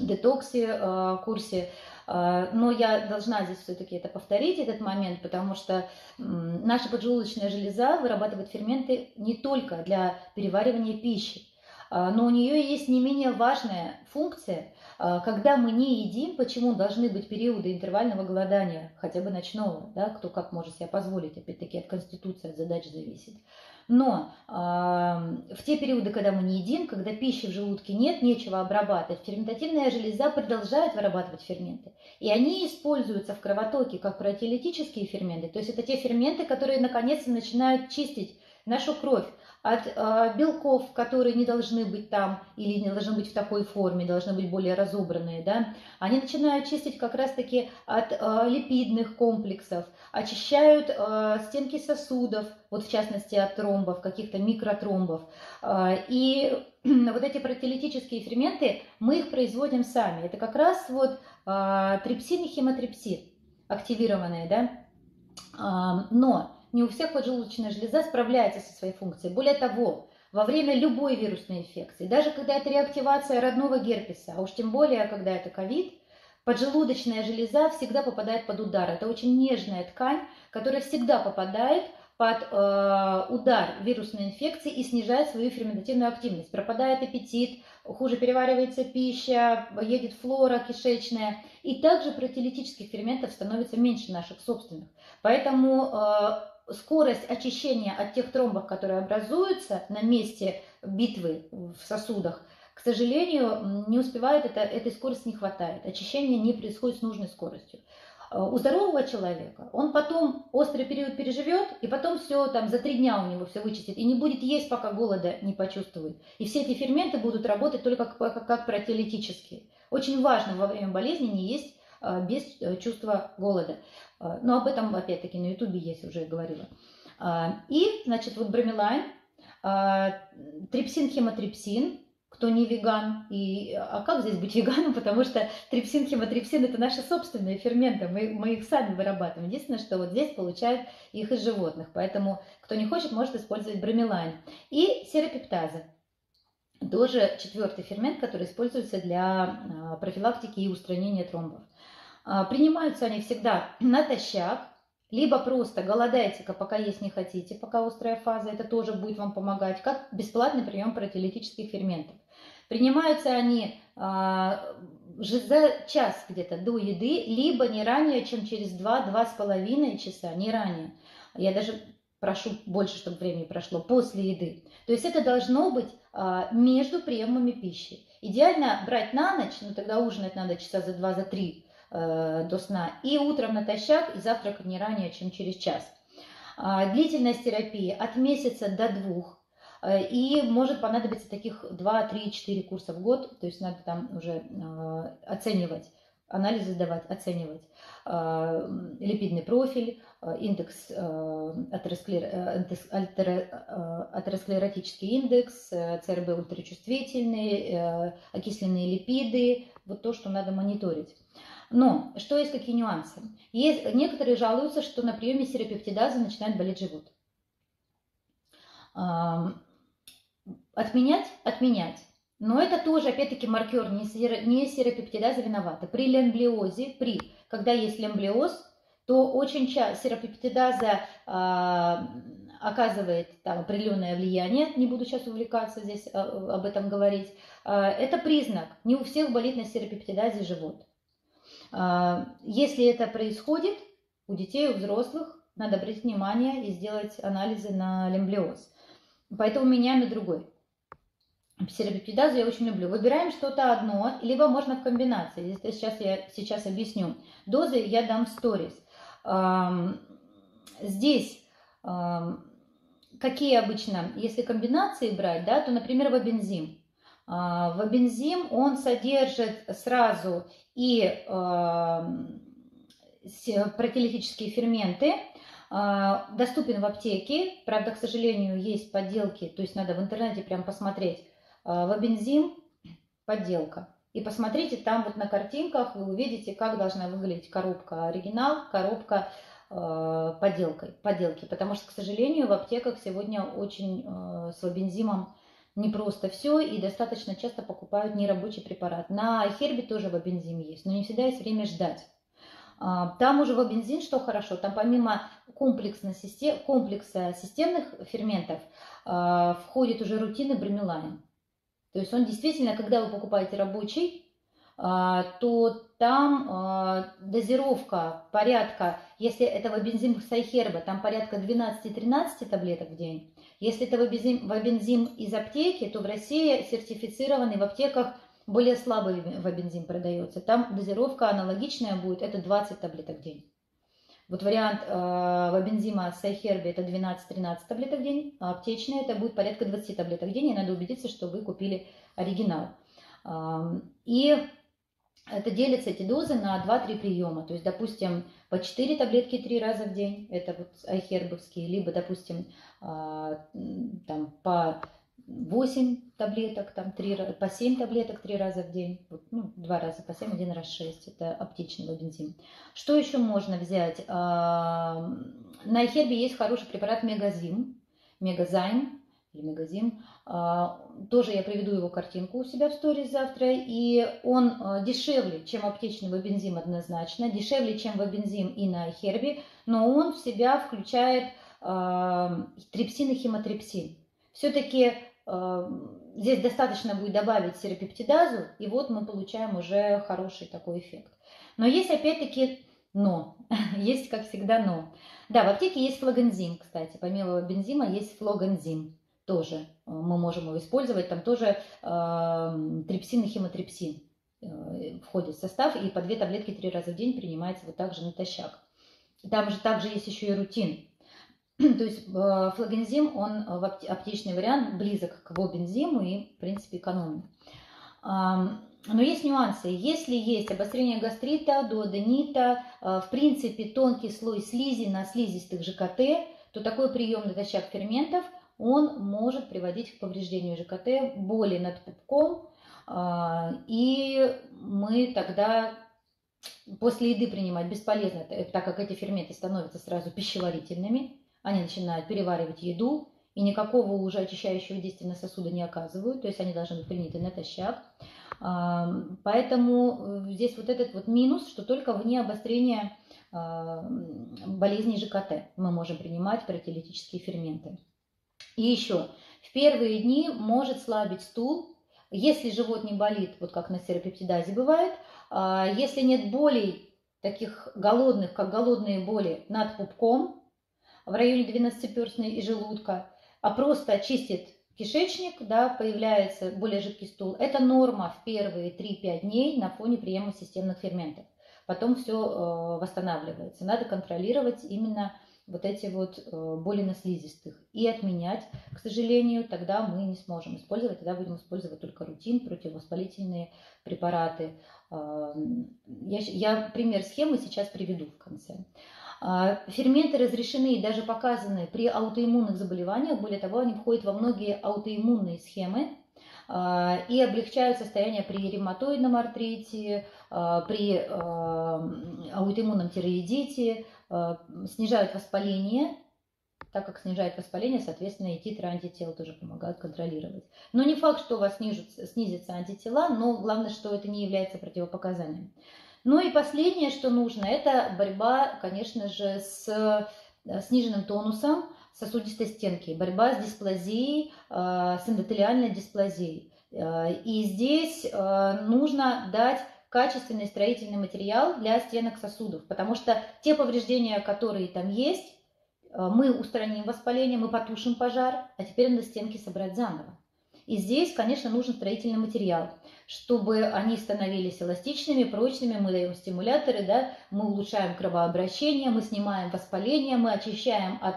детоксе курсе, но я должна здесь все-таки это повторить, этот момент, потому что наша поджелудочная железа вырабатывает ферменты не только для переваривания пищи, но у нее есть не менее важная функция. Когда мы не едим, почему должны быть периоды интервального голодания, хотя бы ночного, да, кто как может себе позволить, опять-таки от конституции, от задач зависит. Но э, в те периоды, когда мы не едим, когда пищи в желудке нет, нечего обрабатывать, ферментативная железа продолжает вырабатывать ферменты. И они используются в кровотоке как протеолитические ферменты, то есть это те ферменты, которые наконец-то начинают чистить нашу кровь от э, белков, которые не должны быть там или не должны быть в такой форме, должны быть более разобранные, да, они начинают чистить как раз-таки от э, липидных комплексов, очищают э, стенки сосудов, вот в частности от тромбов, каких-то микротромбов. Э, и вот эти протеолитические ферменты, мы их производим сами. Это как раз вот э, трипсин и хемотрипсин, активированные, да, э, но... не у всех поджелудочная железа справляется со своей функцией. Более того, во время любой вирусной инфекции, даже когда это реактивация родного герпеса, а уж тем более, когда это ковид, поджелудочная железа всегда попадает под удар. Это очень нежная ткань, которая всегда попадает под э, удар вирусной инфекции и снижает свою ферментативную активность. Пропадает аппетит, хуже переваривается пища, едет флора кишечная. И также протеолитических ферментов становится меньше наших собственных. Поэтому... Э, скорость очищения от тех тромбов, которые образуются на месте битвы в сосудах, к сожалению, не успевает, это, этой скорости не хватает. Очищение не происходит с нужной скоростью. У здорового человека он потом острый период переживет, и потом все там за три дня у него все вычистит, и не будет есть, пока голода не почувствует. И все эти ферменты будут работать только как, как, как протеолитические. Очень важно во время болезни не есть без чувства голода. Но об этом, опять-таки, на ютубе есть, уже говорила. И, значит, вот бромелайн, трипсин-хемотрипсин, кто не веган, и, а как здесь быть веганом, потому что трипсин-хемотрипсин – это наши собственные ферменты, мы, мы их сами вырабатываем. Единственное, что вот здесь получают их из животных, поэтому кто не хочет, может использовать бромелайн. И серопептазы. Тоже четвертый фермент, который используется для профилактики и устранения тромбов. Принимаются они всегда натощак, либо просто голодайте-ка, пока есть не хотите, пока острая фаза, это тоже будет вам помогать, как бесплатный прием протеолитических ферментов. Принимаются они а, за час где-то до еды, либо не ранее, чем через два — два с половиной часа, не ранее. Я даже прошу больше, чтобы времени прошло, после еды. То есть это должно быть а, между приемами пищи. Идеально брать на ночь, но тогда ужинать надо часа за два, за три э, до сна, и утром натощак, и завтрак не ранее, чем через час. А, длительность терапии от месяца до двух, э, и может понадобиться таких два, три, четыре курса в год, то есть надо там уже э, оценивать, анализы сдавать, оценивать э, липидный профиль, индекс, атеросклеротический индекс, ЦРБ ультрачувствительный, окисленные липиды, вот то, что надо мониторить. Но что есть, какие нюансы? Есть, некоторые жалуются, что на приеме серопептидаза начинает болеть живот. Отменять? Отменять. Но это тоже, опять-таки, маркер, не серопептидаза виновата. При лямблиозе, при, когда есть лямблиоз, то очень часто серопептидаза а, оказывает там определенное влияние, не буду сейчас увлекаться здесь а, об этом говорить, а, это признак, не у всех болит на серопептидазе живот. А, если это происходит у детей, у взрослых, надо обратить внимание и сделать анализы на лямблиоз. Поэтому меняем на другой. Серопептидазу я очень люблю. Выбираем что-то одно, либо можно в комбинации. Это сейчас я сейчас объясню. Дозы я дам в сторис. Здесь какие обычно, если комбинации брать, да, то, например, вобензим. Вобензим, он содержит сразу и протеолитические ферменты, доступен в аптеке, правда, к сожалению, есть подделки, то есть надо в интернете прям посмотреть. Вобензим, подделка. И посмотрите, там вот на картинках вы увидите, как должна выглядеть коробка оригинал, коробка э, подделкой, подделки. Потому что, к сожалению, в аптеках сегодня очень э, с вобензимом не просто все, и достаточно часто покупают нерабочий препарат. На Херби тоже вобензим есть, но не всегда есть время ждать. Э, там уже вобензин, что хорошо, там помимо комплекса системных ферментов э, входит уже рутин и бромелайн. То есть он действительно, когда вы покупаете рабочий, то там дозировка порядка, если это вобензим Сайхерба, там порядка двенадцати-тринадцати таблеток в день. Если это вобензим из аптеки, то в России сертифицированный в аптеках более слабый вобензим продается. Там дозировка аналогичная будет, это двадцать таблеток в день. Вот вариант э, вобензима Сайхерби это двенадцать-тринадцать таблеток в день, а аптечная это будет порядка двадцати таблеток в день, и надо убедиться, что вы купили оригинал. Э, и это делятся эти дозы на два-три приема, то есть, допустим, по четыре таблетки три раза в день, это вот сайхербовские, либо, допустим, э, там, по восемь таблеток, там, три, по семь таблеток три раза в день, ну, два раза по семь, один раз шесть, это аптечный вобензим. Что еще можно взять? На Херби есть хороший препарат Мегазим, Мегазайм, или Мегазим, тоже я приведу его картинку у себя в сторис завтра, и он дешевле, чем аптечный вобензим однозначно, дешевле, чем вобензим и на Херби, но он в себя включает трипсин и химотрипсин. Все-таки здесь достаточно будет добавить серопептидазу, и вот мы получаем уже хороший такой эффект. Но есть опять-таки но. Есть, как всегда, но. Да, в аптеке есть флогензим, кстати. Помимо бензима есть флогензим. Тоже мы можем его использовать. Там тоже э, трипсин и химотрипсин э, входит в состав. И по две таблетки три раза в день принимается вот так же натощак. Там же также есть еще и рутин. То есть флогензим, он в аптечный вариант близок к вобензиму и, в принципе, экономен. Но есть нюансы. Если есть обострение гастрита, дуоденита, в принципе, тонкий слой слизи на слизистых ЖКТ, то такой прием натощак ферментов, он может приводить к повреждению ЖКТ, боли над пупком, и мы тогда... После еды принимать бесполезно, так как эти ферменты становятся сразу пищеварительными, они начинают переваривать еду и никакого уже очищающего действия на сосуды не оказывают, то есть они должны быть приняты натощак. Поэтому здесь вот этот вот минус, что только вне обострения болезней ЖКТ мы можем принимать протеолитические ферменты. И еще, в первые дни может слабить стул, Если живот не болит, вот как на серопептидазе бывает, если нет болей, таких голодных, как голодные боли над пупком, в районе двенадцатиперстной и желудка, а просто чистит кишечник, да, появляется более жидкий стул, это норма в первые три-пять дней на фоне приема системных ферментов. Потом все восстанавливается. Надо контролировать именно вот эти вот боли на слизистых. И отменять, к сожалению, тогда мы не сможем использовать. Тогда будем использовать только рутин, противовоспалительные препараты. Я, я пример схемы сейчас приведу в конце. Ферменты разрешены и даже показаны при аутоиммунных заболеваниях. Более того, они входят во многие аутоиммунные схемы и облегчают состояние при ревматоидном артрите, при аутоиммунном тиреоидите, снижают воспаление, так как снижают воспаление, соответственно, и титры антител тоже помогают контролировать. Но не факт, что у вас снижатся, снизятся антитела, но главное, что это не является противопоказанием. Ну и последнее, что нужно, это борьба, конечно же, с сниженным тонусом сосудистой стенки, борьба с дисплазией, с эндотелиальной дисплазией. И здесь нужно дать качественный строительный материал для стенок сосудов, потому что те повреждения, которые там есть, мы устраним воспаление, мы потушим пожар, а теперь надо стенки собрать заново. И здесь, конечно, нужен строительный материал, чтобы они становились эластичными, прочными, мы даем стимуляторы, да, мы улучшаем кровообращение, мы снимаем воспаление, мы очищаем от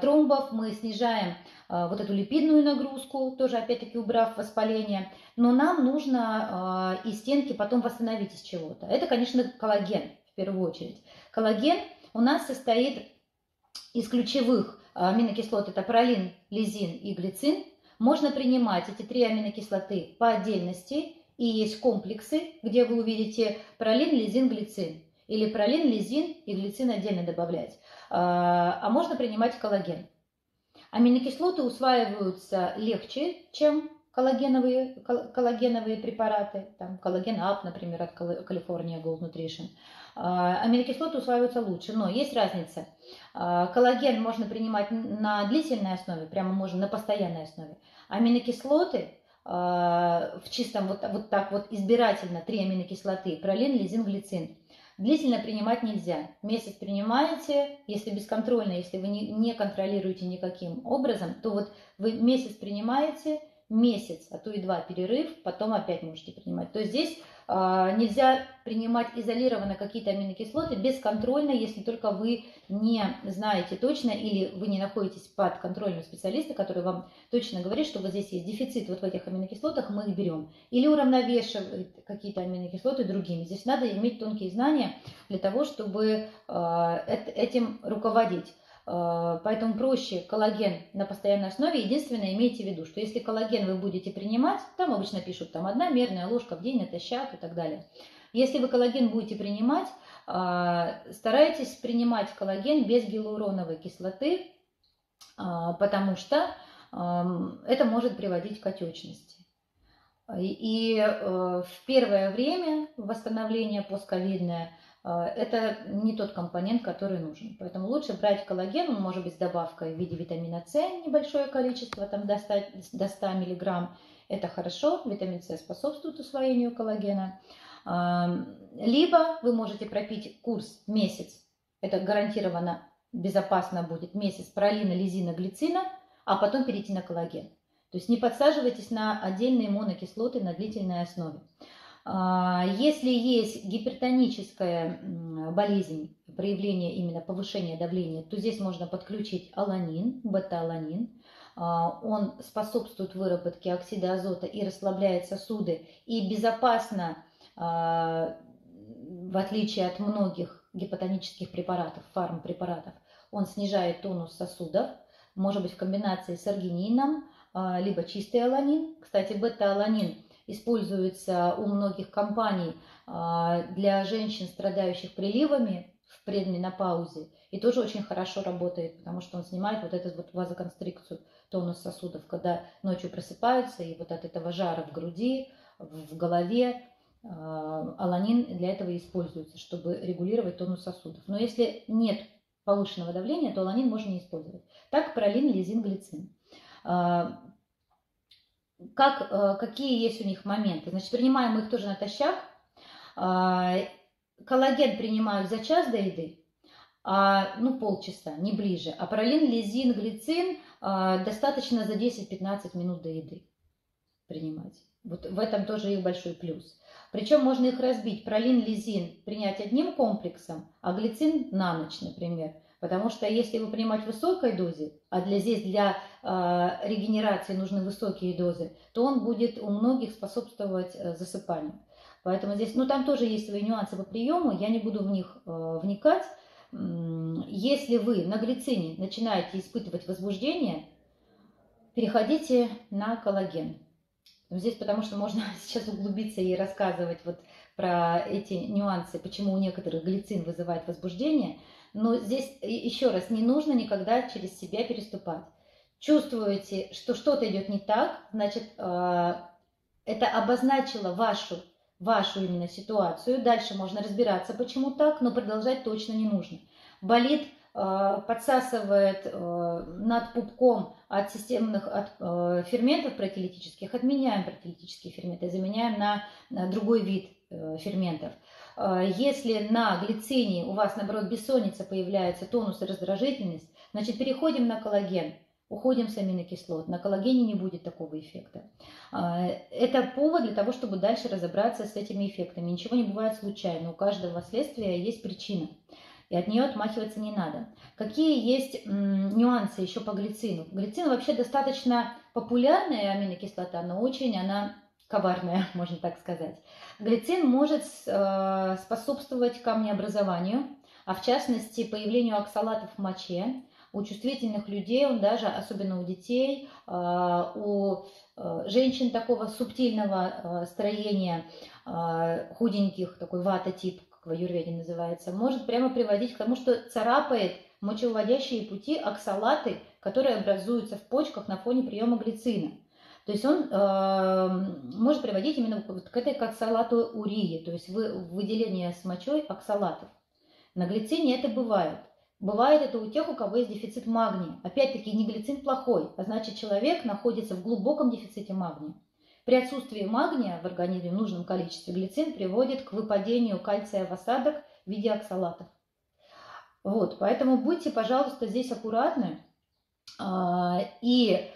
тромбов, мы снижаем вот эту липидную нагрузку, тоже опять-таки убрав воспаление. Но нам нужно и стенки потом восстановить из чего-то. Это, конечно, коллаген в первую очередь. Коллаген у нас состоит из ключевых аминокислот. Это пролин, лизин и глицин. Можно принимать эти три аминокислоты по отдельности. И есть комплексы, где вы увидите пролин, лизин, глицин. Или пролин, лизин и глицин отдельно добавлять. А можно принимать коллаген. Аминокислоты усваиваются легче, чем коллагеновые, коллагеновые препараты. Там коллаген АП, например, от California Gold Nutrition. Аминокислоты усваиваются лучше, но есть разница. Коллаген можно принимать на длительной основе, прямо можно на постоянной основе. Аминокислоты в чистом, вот, вот так вот избирательно, три аминокислоты, пролин, лизин, глицин. Длительно принимать нельзя. Месяц принимаете, если бесконтрольно, если вы не, не контролируете никаким образом, то вот вы месяц принимаете, месяц, а то и два перерыв, потом опять можете принимать. То есть здесь а, нельзя принимать изолированно какие-то аминокислоты бесконтрольно, если только вы не знаете точно или вы не находитесь под контролем специалиста, который вам точно говорит, что вот здесь есть дефицит вот в этих аминокислотах, мы их берем. Или уравновешивает какие-то аминокислоты другими. Здесь надо иметь тонкие знания для того, чтобы а, этим руководить. Поэтому проще коллаген на постоянной основе. Единственное, имейте в виду, что если коллаген вы будете принимать, там обычно пишут там одна мерная ложка в день натощак и так далее. Если вы коллаген будете принимать, старайтесь принимать коллаген без гиалуроновой кислоты, потому что это может приводить к отечности. И в первое время восстановление постковидное это не тот компонент, который нужен. Поэтому лучше брать коллаген, он может быть с добавкой в виде витамина С, небольшое количество, там до ста, до ста миллиграмм. Это хорошо, витамин С способствует усвоению коллагена. Либо вы можете пропить курс месяц, это гарантированно безопасно будет, месяц пролина, лизина, глицина, а потом перейти на коллаген. То есть не подсаживайтесь на отдельные монокислоты на длительной основе. Если есть гипертоническая болезнь, проявление именно повышения давления, то здесь можно подключить аланин, бета-аланин. Он способствует выработке оксида азота и расслабляет сосуды. И безопасно, в отличие от многих гипотонических препаратов, фармпрепаратов, он снижает тонус сосудов, может быть в комбинации с аргинином, либо чистый аланин. Кстати, бета-аланин используется у многих компаний для женщин, страдающих приливами в предменопаузе. И тоже очень хорошо работает, потому что он снимает вот эту вот вазоконстрикцию, тонус сосудов, когда ночью просыпаются, и вот от этого жара в груди, в голове аланин для этого используется, чтобы регулировать тонус сосудов. Но если нет повышенного давления, то аланин можно не использовать. Так, пролин, лизин, глицин. как, какие есть у них моменты. Значит, принимаем их тоже натощак. Коллаген принимают за час до еды, ну полчаса, не ближе. А пролин, лизин, глицин достаточно за десять-пятнадцать минут до еды принимать. Вот в этом тоже их большой плюс. Причем можно их разбить. Пролин, лизин принять одним комплексом, а глицин на ночь, например. Потому что если его принимать в высокой дозе, а для, здесь для э, регенерации нужны высокие дозы, то он будет у многих способствовать э, засыпанию. Поэтому здесь, ну там тоже есть свои нюансы по приему, я не буду в них э, вникать. Если вы на глицине начинаете испытывать возбуждение, переходите на коллаген. Здесь потому что можно сейчас углубиться и рассказывать вот про эти нюансы, почему у некоторых глицин вызывает возбуждение. Но здесь еще раз, не нужно никогда через себя переступать. Чувствуете, что что-то идет не так, значит, это обозначило вашу, вашу именно ситуацию. Дальше можно разбираться, почему так, но продолжать точно не нужно. Болит, подсасывает над пупком от системных от ферментов протиолитических, отменяем протиолитические ферменты, заменяем на, на другой вид ферментов. Если на глицине у вас, наоборот, бессонница появляется, тонус и раздражительность, значит, переходим на коллаген, уходим с аминокислот. На коллагене не будет такого эффекта. Это повод для того, чтобы дальше разобраться с этими эффектами. Ничего не бывает случайно, у каждого следствия есть причина. И от нее отмахиваться не надо. Какие есть нюансы еще по глицину? Глицин вообще достаточно популярная аминокислота, но очень она коварная, можно так сказать. Глицин может способствовать камнеобразованию, а в частности появлению оксалатов в моче. У чувствительных людей, он даже, особенно у детей, у женщин такого субтильного строения, худеньких, такой вата-тип, в аюрведе называется, может прямо приводить к тому, что царапает мочевыводящие пути оксалаты, которые образуются в почках на фоне приема глицина. То есть он э, может приводить именно к этой оксалатоурии, то есть вы, выделение с мочой оксалатов. На глицине это бывает. Бывает это у тех, у кого есть дефицит магния. Опять-таки не глицин плохой, а значит человек находится в глубоком дефиците магния. При отсутствии магния в организме в нужном количестве глицин приводит к выпадению кальция в осадок в виде оксалатов. Вот, поэтому будьте, пожалуйста, здесь аккуратны. И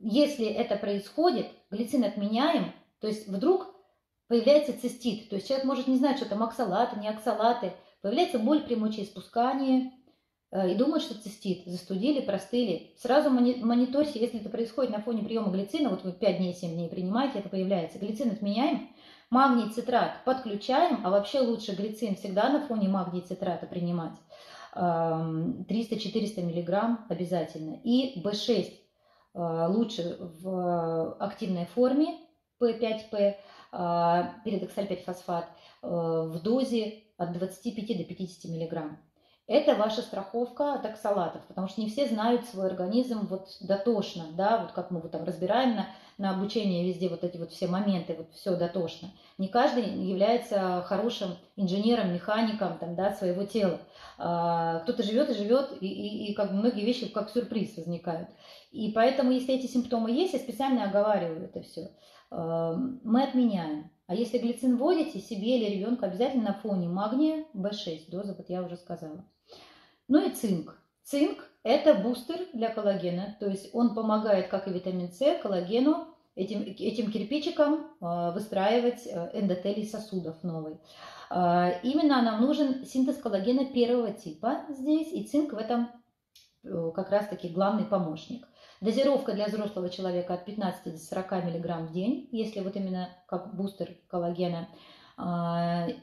если это происходит, глицин отменяем, то есть вдруг появляется цистит. То есть человек может не знать, что там оксалаты, не оксалаты. Появляется боль при мочеиспускании. И думают, что цистит, застудили, простыли. Сразу мониторьте, если это происходит на фоне приема глицина, вот вы пять дней, семь дней принимаете, это появляется. Глицин отменяем, магний цитрат подключаем, а вообще лучше глицин всегда на фоне магний цитрата принимать. триста-четыреста миллиграмм обязательно. И бэ шесть лучше в активной форме, пэ пять пэ, передоксаль пять фосфат, в дозе от двадцати пяти до пятидесяти миллиграмм. Это ваша страховка от оксалатов, потому что не все знают свой организм вот дотошно, да, вот как мы вот там разбираем на, на обучении везде вот эти вот все моменты, вот все дотошно. Не каждый является хорошим инженером, механиком там, да, своего тела. А, кто-то живет и живет, и, и, и как многие вещи как сюрприз возникают. И поэтому, если эти симптомы есть, я специально оговариваю это все. А, мы отменяем. А если глицин вводите себе или ребенку, обязательно на фоне магния бэ шесть, доза, вот я уже сказала. Ну и цинк. Цинк – это бустер для коллагена, то есть он помогает, как и витамин С, коллагену, этим, этим кирпичиком выстраивать эндотелий сосудов новый. Именно нам нужен синтез коллагена первого типа здесь, и цинк в этом как раз-таки главный помощник. Дозировка для взрослого человека от пятнадцати до сорока миллиграмм в день, если вот именно как бустер коллагена.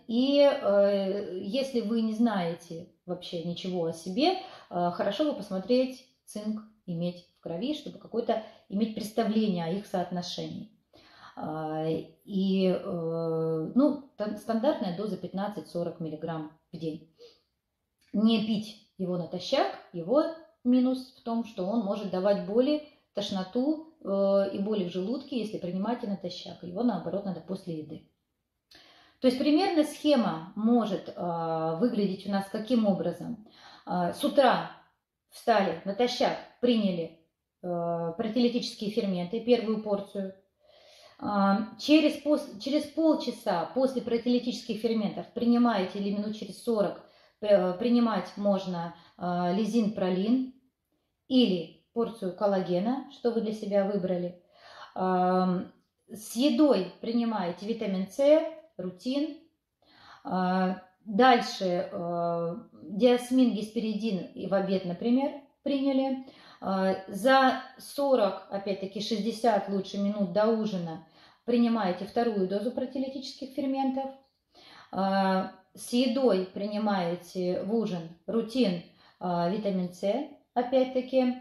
И если вы не знаете вообще ничего о себе, хорошо бы посмотреть цинк, иметь в крови, чтобы какое-то иметь представление о их соотношении. И ну, стандартная доза пятнадцать-сорок миллиграмм в день. Не пить его натощак, его минус в том, что он может давать боли, тошноту и боли в желудке, если принимать и натощак. Его наоборот надо после еды. То есть примерно схема может э, выглядеть у нас каким образом. Э, с утра встали натощак, приняли протеолитические ферменты, первую порцию. Через, через полчаса после протеолитических ферментов принимаете, или минут через сорок принимать можно лизин-пролин или порцию коллагена, что вы для себя выбрали. С едой принимаете витамин С, рутин. Дальше диасмин, гесперидин в обед, например, приняли. За сорок, опять-таки шестьдесят лучше минут до ужина принимаете вторую дозу протеолитических ферментов. С едой принимаете в ужин рутин, витамин С, опять-таки.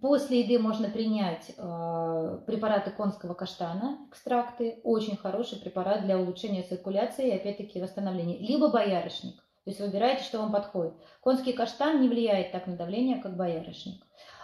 После еды можно принять препараты конского каштана, экстракты. Очень хороший препарат для улучшения циркуляции и, опять-таки, восстановления. Либо боярышник. То есть выбирайте, что вам подходит. Конский каштан не влияет так на давление, как боярышник.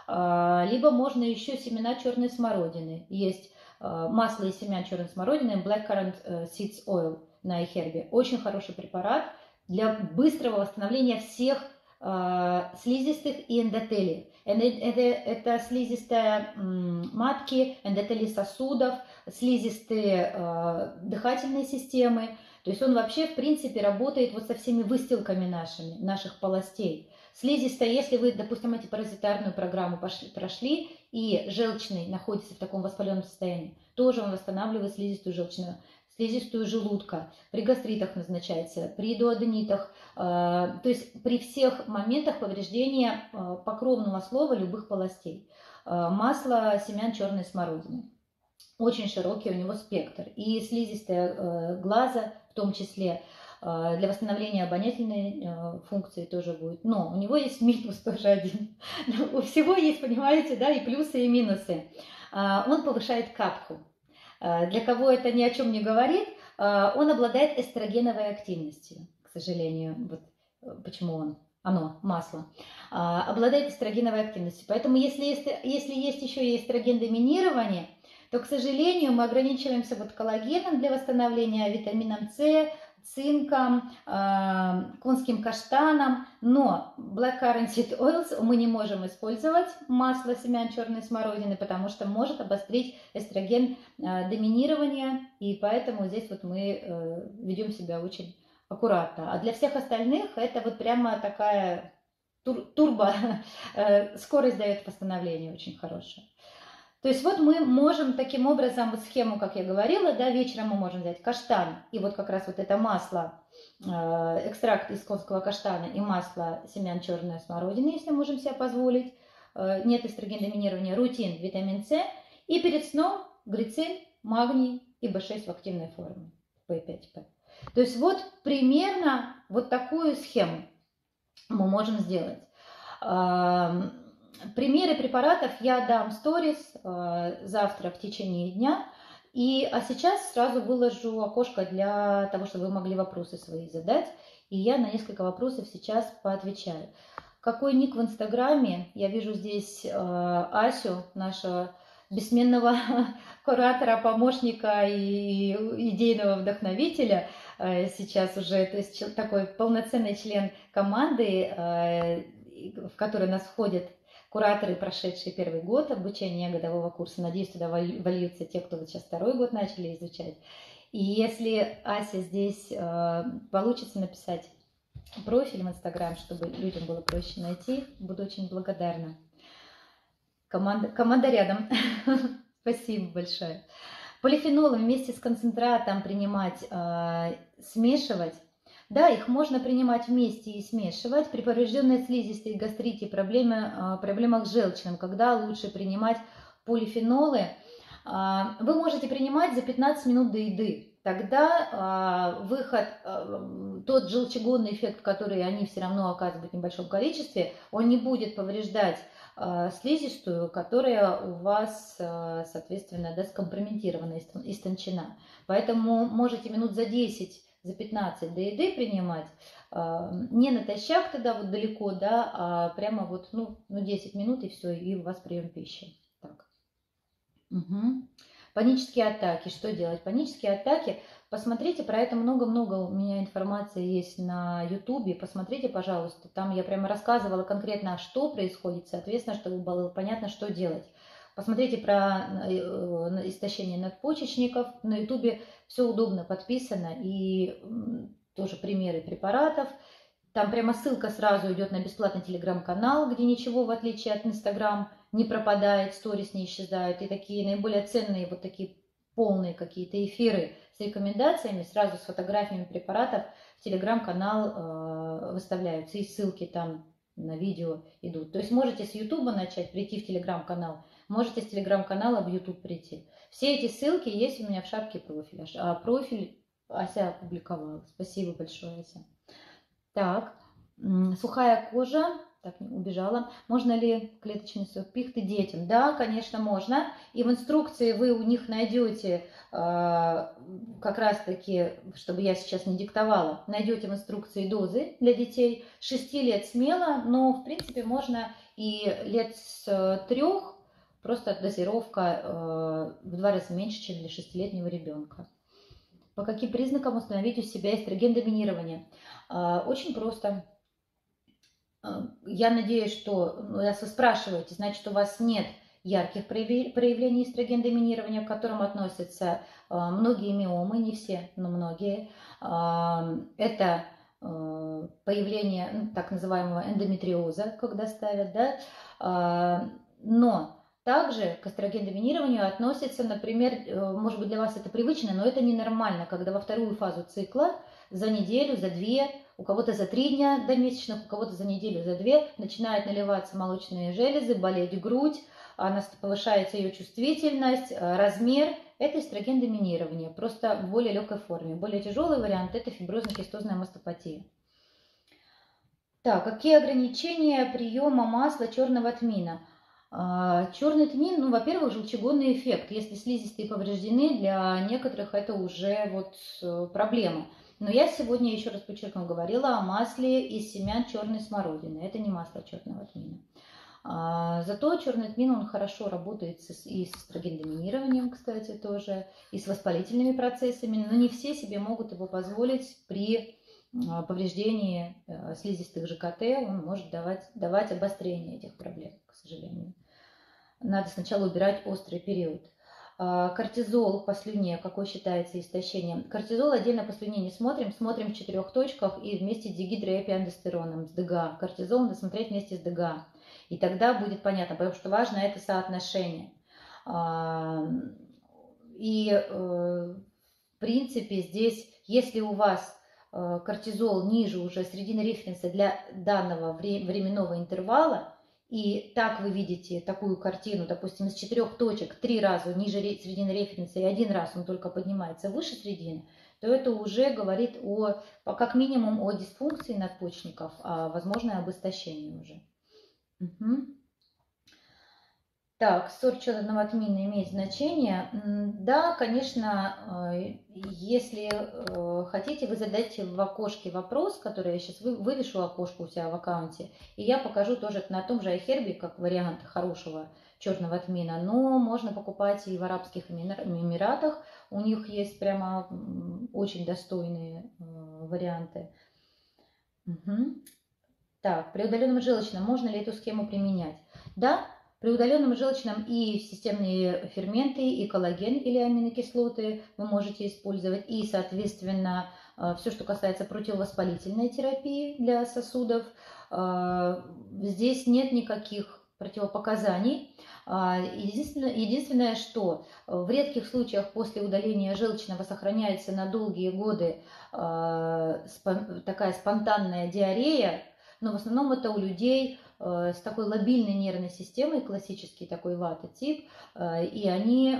Либо можно еще семена черной смородины. Есть масло из семян черной смородины, blackcurrant seeds oil на iHerb. Очень хороший препарат для быстрого восстановления всех слизистых и эндотелий. Это, это слизистая матки, эндотелий сосудов, слизистые э, дыхательной системы. То есть он вообще, в принципе, работает вот со всеми выстилками нашими, наших полостей. Слизистая, если вы, допустим, антипаразитарную программу пошли, прошли, и желчный находится в таком воспаленном состоянии, тоже он восстанавливает слизистую желчную, слизистую желудка. При гастритах назначается, при дуоденитах, э, то есть при всех моментах повреждения э, покровного слоя любых полостей. Э, масло семян черной смородины. Очень широкий у него спектр. И слизистая э, глаза, в том числе, э, для восстановления обонятельной э, функции тоже будет. Но у него есть минус тоже один. У всего есть, понимаете, да, и плюсы, и минусы. Э, он повышает капху. Для кого это ни о чем не говорит, он обладает эстрогеновой активностью, к сожалению, вот почему он, оно, масло, обладает эстрогеновой активностью. Поэтому если есть, если есть еще и эстроген доминирование, то, к сожалению, мы ограничиваемся вот коллагеном для восстановления, витамином С, цинком, конским каштаном, но blackcurrant seed oils мы не можем использовать, масло семян черной смородины, потому что может обострить эстроген доминирования, и поэтому здесь вот мы ведем себя очень аккуратно. А для всех остальных это вот прямо такая тур турбо, скорость дает восстановление очень хорошая. То есть вот мы можем таким образом, вот схему, как я говорила, да, вечером мы можем взять каштан, и вот как раз вот это масло, э, экстракт из конского каштана и масло семян черной смородины, если можем себе позволить, э, нет эстроген доминирования, рутин, витамин С, и перед сном глицин, магний и бэ шесть в активной форме, бэ пять пэ. То есть вот примерно вот такую схему мы можем сделать. Примеры препаратов я дам сторис э, завтра в течение дня. И, а сейчас сразу выложу окошко для того, чтобы вы могли вопросы свои задать. И я на несколько вопросов сейчас поотвечаю. Какой ник в Инстаграме? Я вижу здесь э, Асю, нашего бессменного куратора, помощника и идейного вдохновителя. Э, сейчас уже, то есть, такой полноценный член команды, э, в который нас входит кураторы, прошедшие первый год обучения годового курса. Надеюсь, туда вольются те, кто вот сейчас второй год начали изучать. И если Ася здесь э, получится написать профиль в Инстаграм, чтобы людям было проще найти, буду очень благодарна. Команда, команда рядом. Спасибо большое. Полифенолы вместе с концентратом принимать, э, смешивать. Да, их можно принимать вместе и смешивать. При поврежденной слизистой, гастрите, проблеме, проблемах с желчным, когда лучше принимать полифенолы, вы можете принимать за пятнадцать минут до еды. Тогда выход, тот желчегонный эффект, который они все равно оказывают в небольшом количестве, он не будет повреждать слизистую, которая у вас, соответственно, да, скомпрометирована, истончена. Поэтому можете минут за десять, за пятнадцать до еды принимать, не натощак тогда вот далеко, да, а прямо вот, ну, ну десять минут и все, и у вас прием пищи. Так. Угу. Панические атаки. Что делать? Панические атаки. Посмотрите, про это много-много у меня информации есть на ютубе. Посмотрите, пожалуйста. Там я прямо рассказывала конкретно, что происходит, соответственно, чтобы было понятно, что делать. Посмотрите про истощение надпочечников. На ютубе все удобно подписано. И тоже примеры препаратов. Там прямо ссылка сразу идет на бесплатный телеграм-канал, где ничего, в отличие от инстаграм, не пропадает, сторис не исчезают. И такие наиболее ценные, вот такие полные какие-то эфиры с рекомендациями, сразу с фотографиями препаратов в телеграм-канал э, выставляются. И ссылки там на видео идут. То есть можете с ютуба начать, прийти в телеграм-канал, можете с телеграм-канала в ютуб прийти. Все эти ссылки есть у меня в шапке профиля. А профиль Ася опубликовала. Спасибо большое, Ася. Так, сухая кожа, так, убежала. Можно ли клеточный сок пихты детям? Да, конечно, можно. И в инструкции вы у них найдете, как раз-таки, чтобы я сейчас не диктовала, найдете в инструкции дозы для детей. шести лет смело, но, в принципе, можно и лет с трех, просто дозировка в два раза меньше, чем для шестилетнего ребенка. По каким признакам установить у себя эстроген доминирования? Очень просто. Я надеюсь, что, раз вы спрашиваете, значит, у вас нет ярких проявлений эстроген доминирования, к которым относятся многие миомы, не все, но многие. Это появление так называемого эндометриоза, когда ставят, да? Но также к эстроген-доминированию относится, например, может быть, для вас это привычно, но это ненормально, когда во вторую фазу цикла за неделю, за две, у кого-то за три дня до месячных, у кого-то за неделю, за две начинают наливаться молочные железы, болеть грудь, она повышается ее чувствительность, размер. Это эстроген-доминирование, просто в более легкой форме. Более тяжелый вариант – это фиброзно-кистозная мастопатия. Так, какие ограничения приема масла черного тмина? Черный тмин, ну, во-первых, желчегонный эффект. Если слизистые повреждены, для некоторых это уже вот проблема. Но я сегодня, еще раз подчеркну, говорила о масле из семян черной смородины. Это не масло черного тмина. Зато черный тмин, он хорошо работает и с эстрогендоминированием, кстати, тоже, и с воспалительными процессами. Но не все себе могут его позволить при повреждении слизистых ЖКТ. Он может давать, давать обострение этих проблем, к сожалению. Надо сначала убирать острый период. Кортизол по слюне, какой считается истощением? Кортизол отдельно по слюне не смотрим, смотрим в четырех точках и вместе с дигидроэпиандестероном, с ДГА. Кортизол надо смотреть вместе с ДГА. И тогда будет понятно, потому что важно это соотношение. И в принципе здесь, если у вас кортизол ниже уже средины референса для данного временного интервала, и так вы видите такую картину, допустим, из четырех точек три раза ниже средины референса и один раз он только поднимается выше средины, то это уже говорит о, как минимум, о дисфункции надпочечников, а возможно, об истощении уже. Угу. Так, сорт черного тмина имеет значение. Да, конечно, если хотите, вы задайте в окошке вопрос, который я сейчас вывешу окошко у себя в аккаунте, и я покажу тоже на том же iHerb, как вариант хорошего черного тмина, но можно покупать и в Арабских Эмиратах, у них есть прямо очень достойные варианты. Угу. Так, при удаленном желчном можно ли эту схему применять? Да. При удаленном желчном и системные ферменты, и коллаген или аминокислоты вы можете использовать. И, соответственно, все, что касается противовоспалительной терапии для сосудов, здесь нет никаких противопоказаний. Единственное, единственное, что в редких случаях после удаления желчного сохраняется на долгие годы такая спонтанная диарея, но в основном это у людей с такой лобильной нервной системой, классический такой вата тип, и они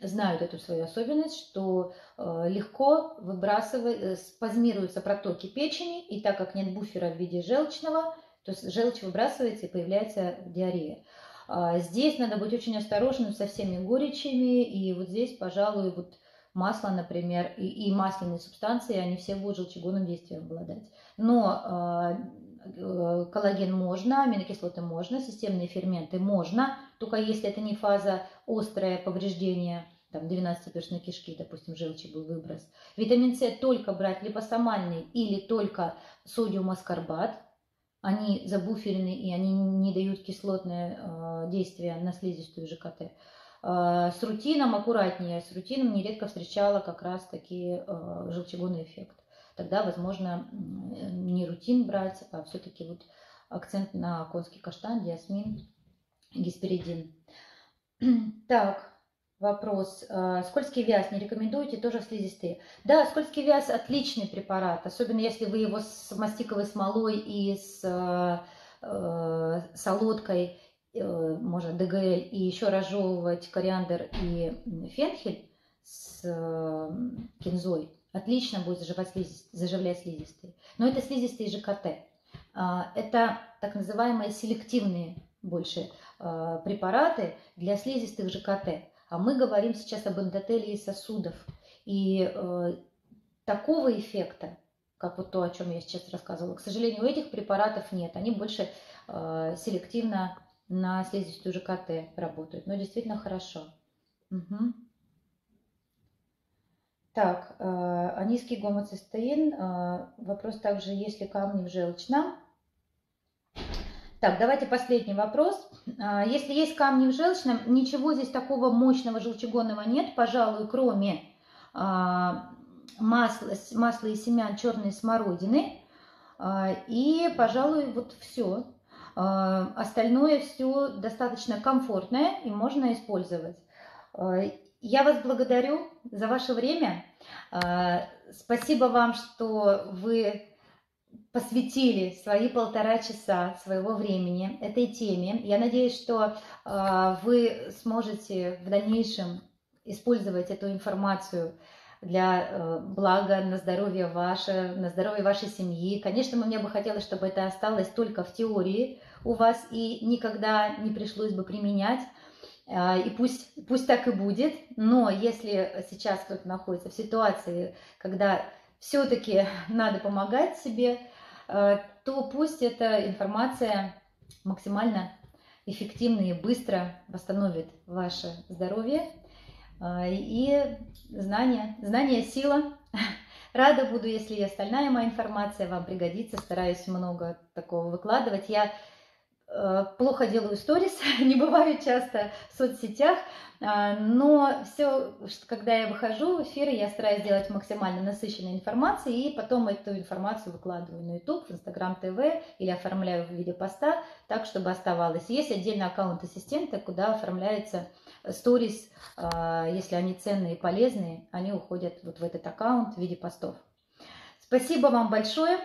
знают эту свою особенность, что легко выбрасывают, спазмируются протоки печени, и так как нет буфера в виде желчного, то есть желчь выбрасывается и появляется диарея. Здесь надо быть очень осторожным со всеми горечами, и вот здесь, пожалуй, вот масло, например, и, и масляные субстанции, они все будут желчегонным действием обладать. Но коллаген можно, аминокислоты можно, системные ферменты можно, только если это не фаза острое повреждение там, двенадцатиперстной кишки, допустим, желчи был выброс. Витамин С только брать липосомальный или только содиум аскорбат. Они забуферены и они не дают кислотное э, действие на слизистую ЖКТ. Э, с рутином аккуратнее. С рутином нередко встречала как раз-таки э, желчегонный эффект. Тогда, возможно, не рутин брать, а все-таки вот акцент на конский каштан, диасмин, гесперидин. Так, вопрос. Скользкий вяз не рекомендуете, тоже в слизистые? Да, скользкий вяз отличный препарат, особенно если вы его с мастиковой смолой и с э, солодкой, э, можно ДГЛ, и еще разжевывать кориандр и фенхель с э, кинзой. Отлично будет заживать слизист, заживлять слизистые. Но это слизистые ЖКТ. Это так называемые селективные больше препараты для слизистых ЖКТ. А мы говорим сейчас об эндотелии сосудов. И такого эффекта, как вот то, о чем я сейчас рассказывала, к сожалению, у этих препаратов нет. Они больше селективно на слизистую ЖКТ работают. Но действительно хорошо. Угу. Так, э, низкий гомоцистеин. Э, вопрос также, есть ли камни в желчном. Так, давайте последний вопрос. Э, если есть камни в желчном, ничего здесь такого мощного желчегонного нет, пожалуй, кроме э, масла, масла и семян черной смородины. Э, и, пожалуй, вот все. Э, остальное все достаточно комфортное и можно использовать. Я вас благодарю за ваше время. Спасибо вам, что вы посвятили свои полтора часа своего времени этой теме. Я надеюсь, что вы сможете в дальнейшем использовать эту информацию для блага, на здоровье ваше, на здоровье вашей семьи. Конечно, мне бы хотелось, чтобы это осталось только в теории у вас и никогда не пришлось бы применять. И пусть, пусть так и будет, но если сейчас кто-то находится в ситуации, когда все-таки надо помогать себе, то пусть эта информация максимально эффективно и быстро восстановит ваше здоровье и знания. Знания – сила. Рада буду, если и остальная моя информация вам пригодится. Стараюсь много такого выкладывать. Я плохо делаю сторис, не бываю часто в соцсетях, но все, когда я выхожу в эфиры, я стараюсь делать максимально насыщенной информацией и потом эту информацию выкладываю на YouTube, в Instagram ти ви или оформляю в виде поста, так, чтобы оставалось. Есть отдельный аккаунт ассистента, куда оформляется сторис, если они ценные и полезные, они уходят вот в этот аккаунт в виде постов. Спасибо вам большое.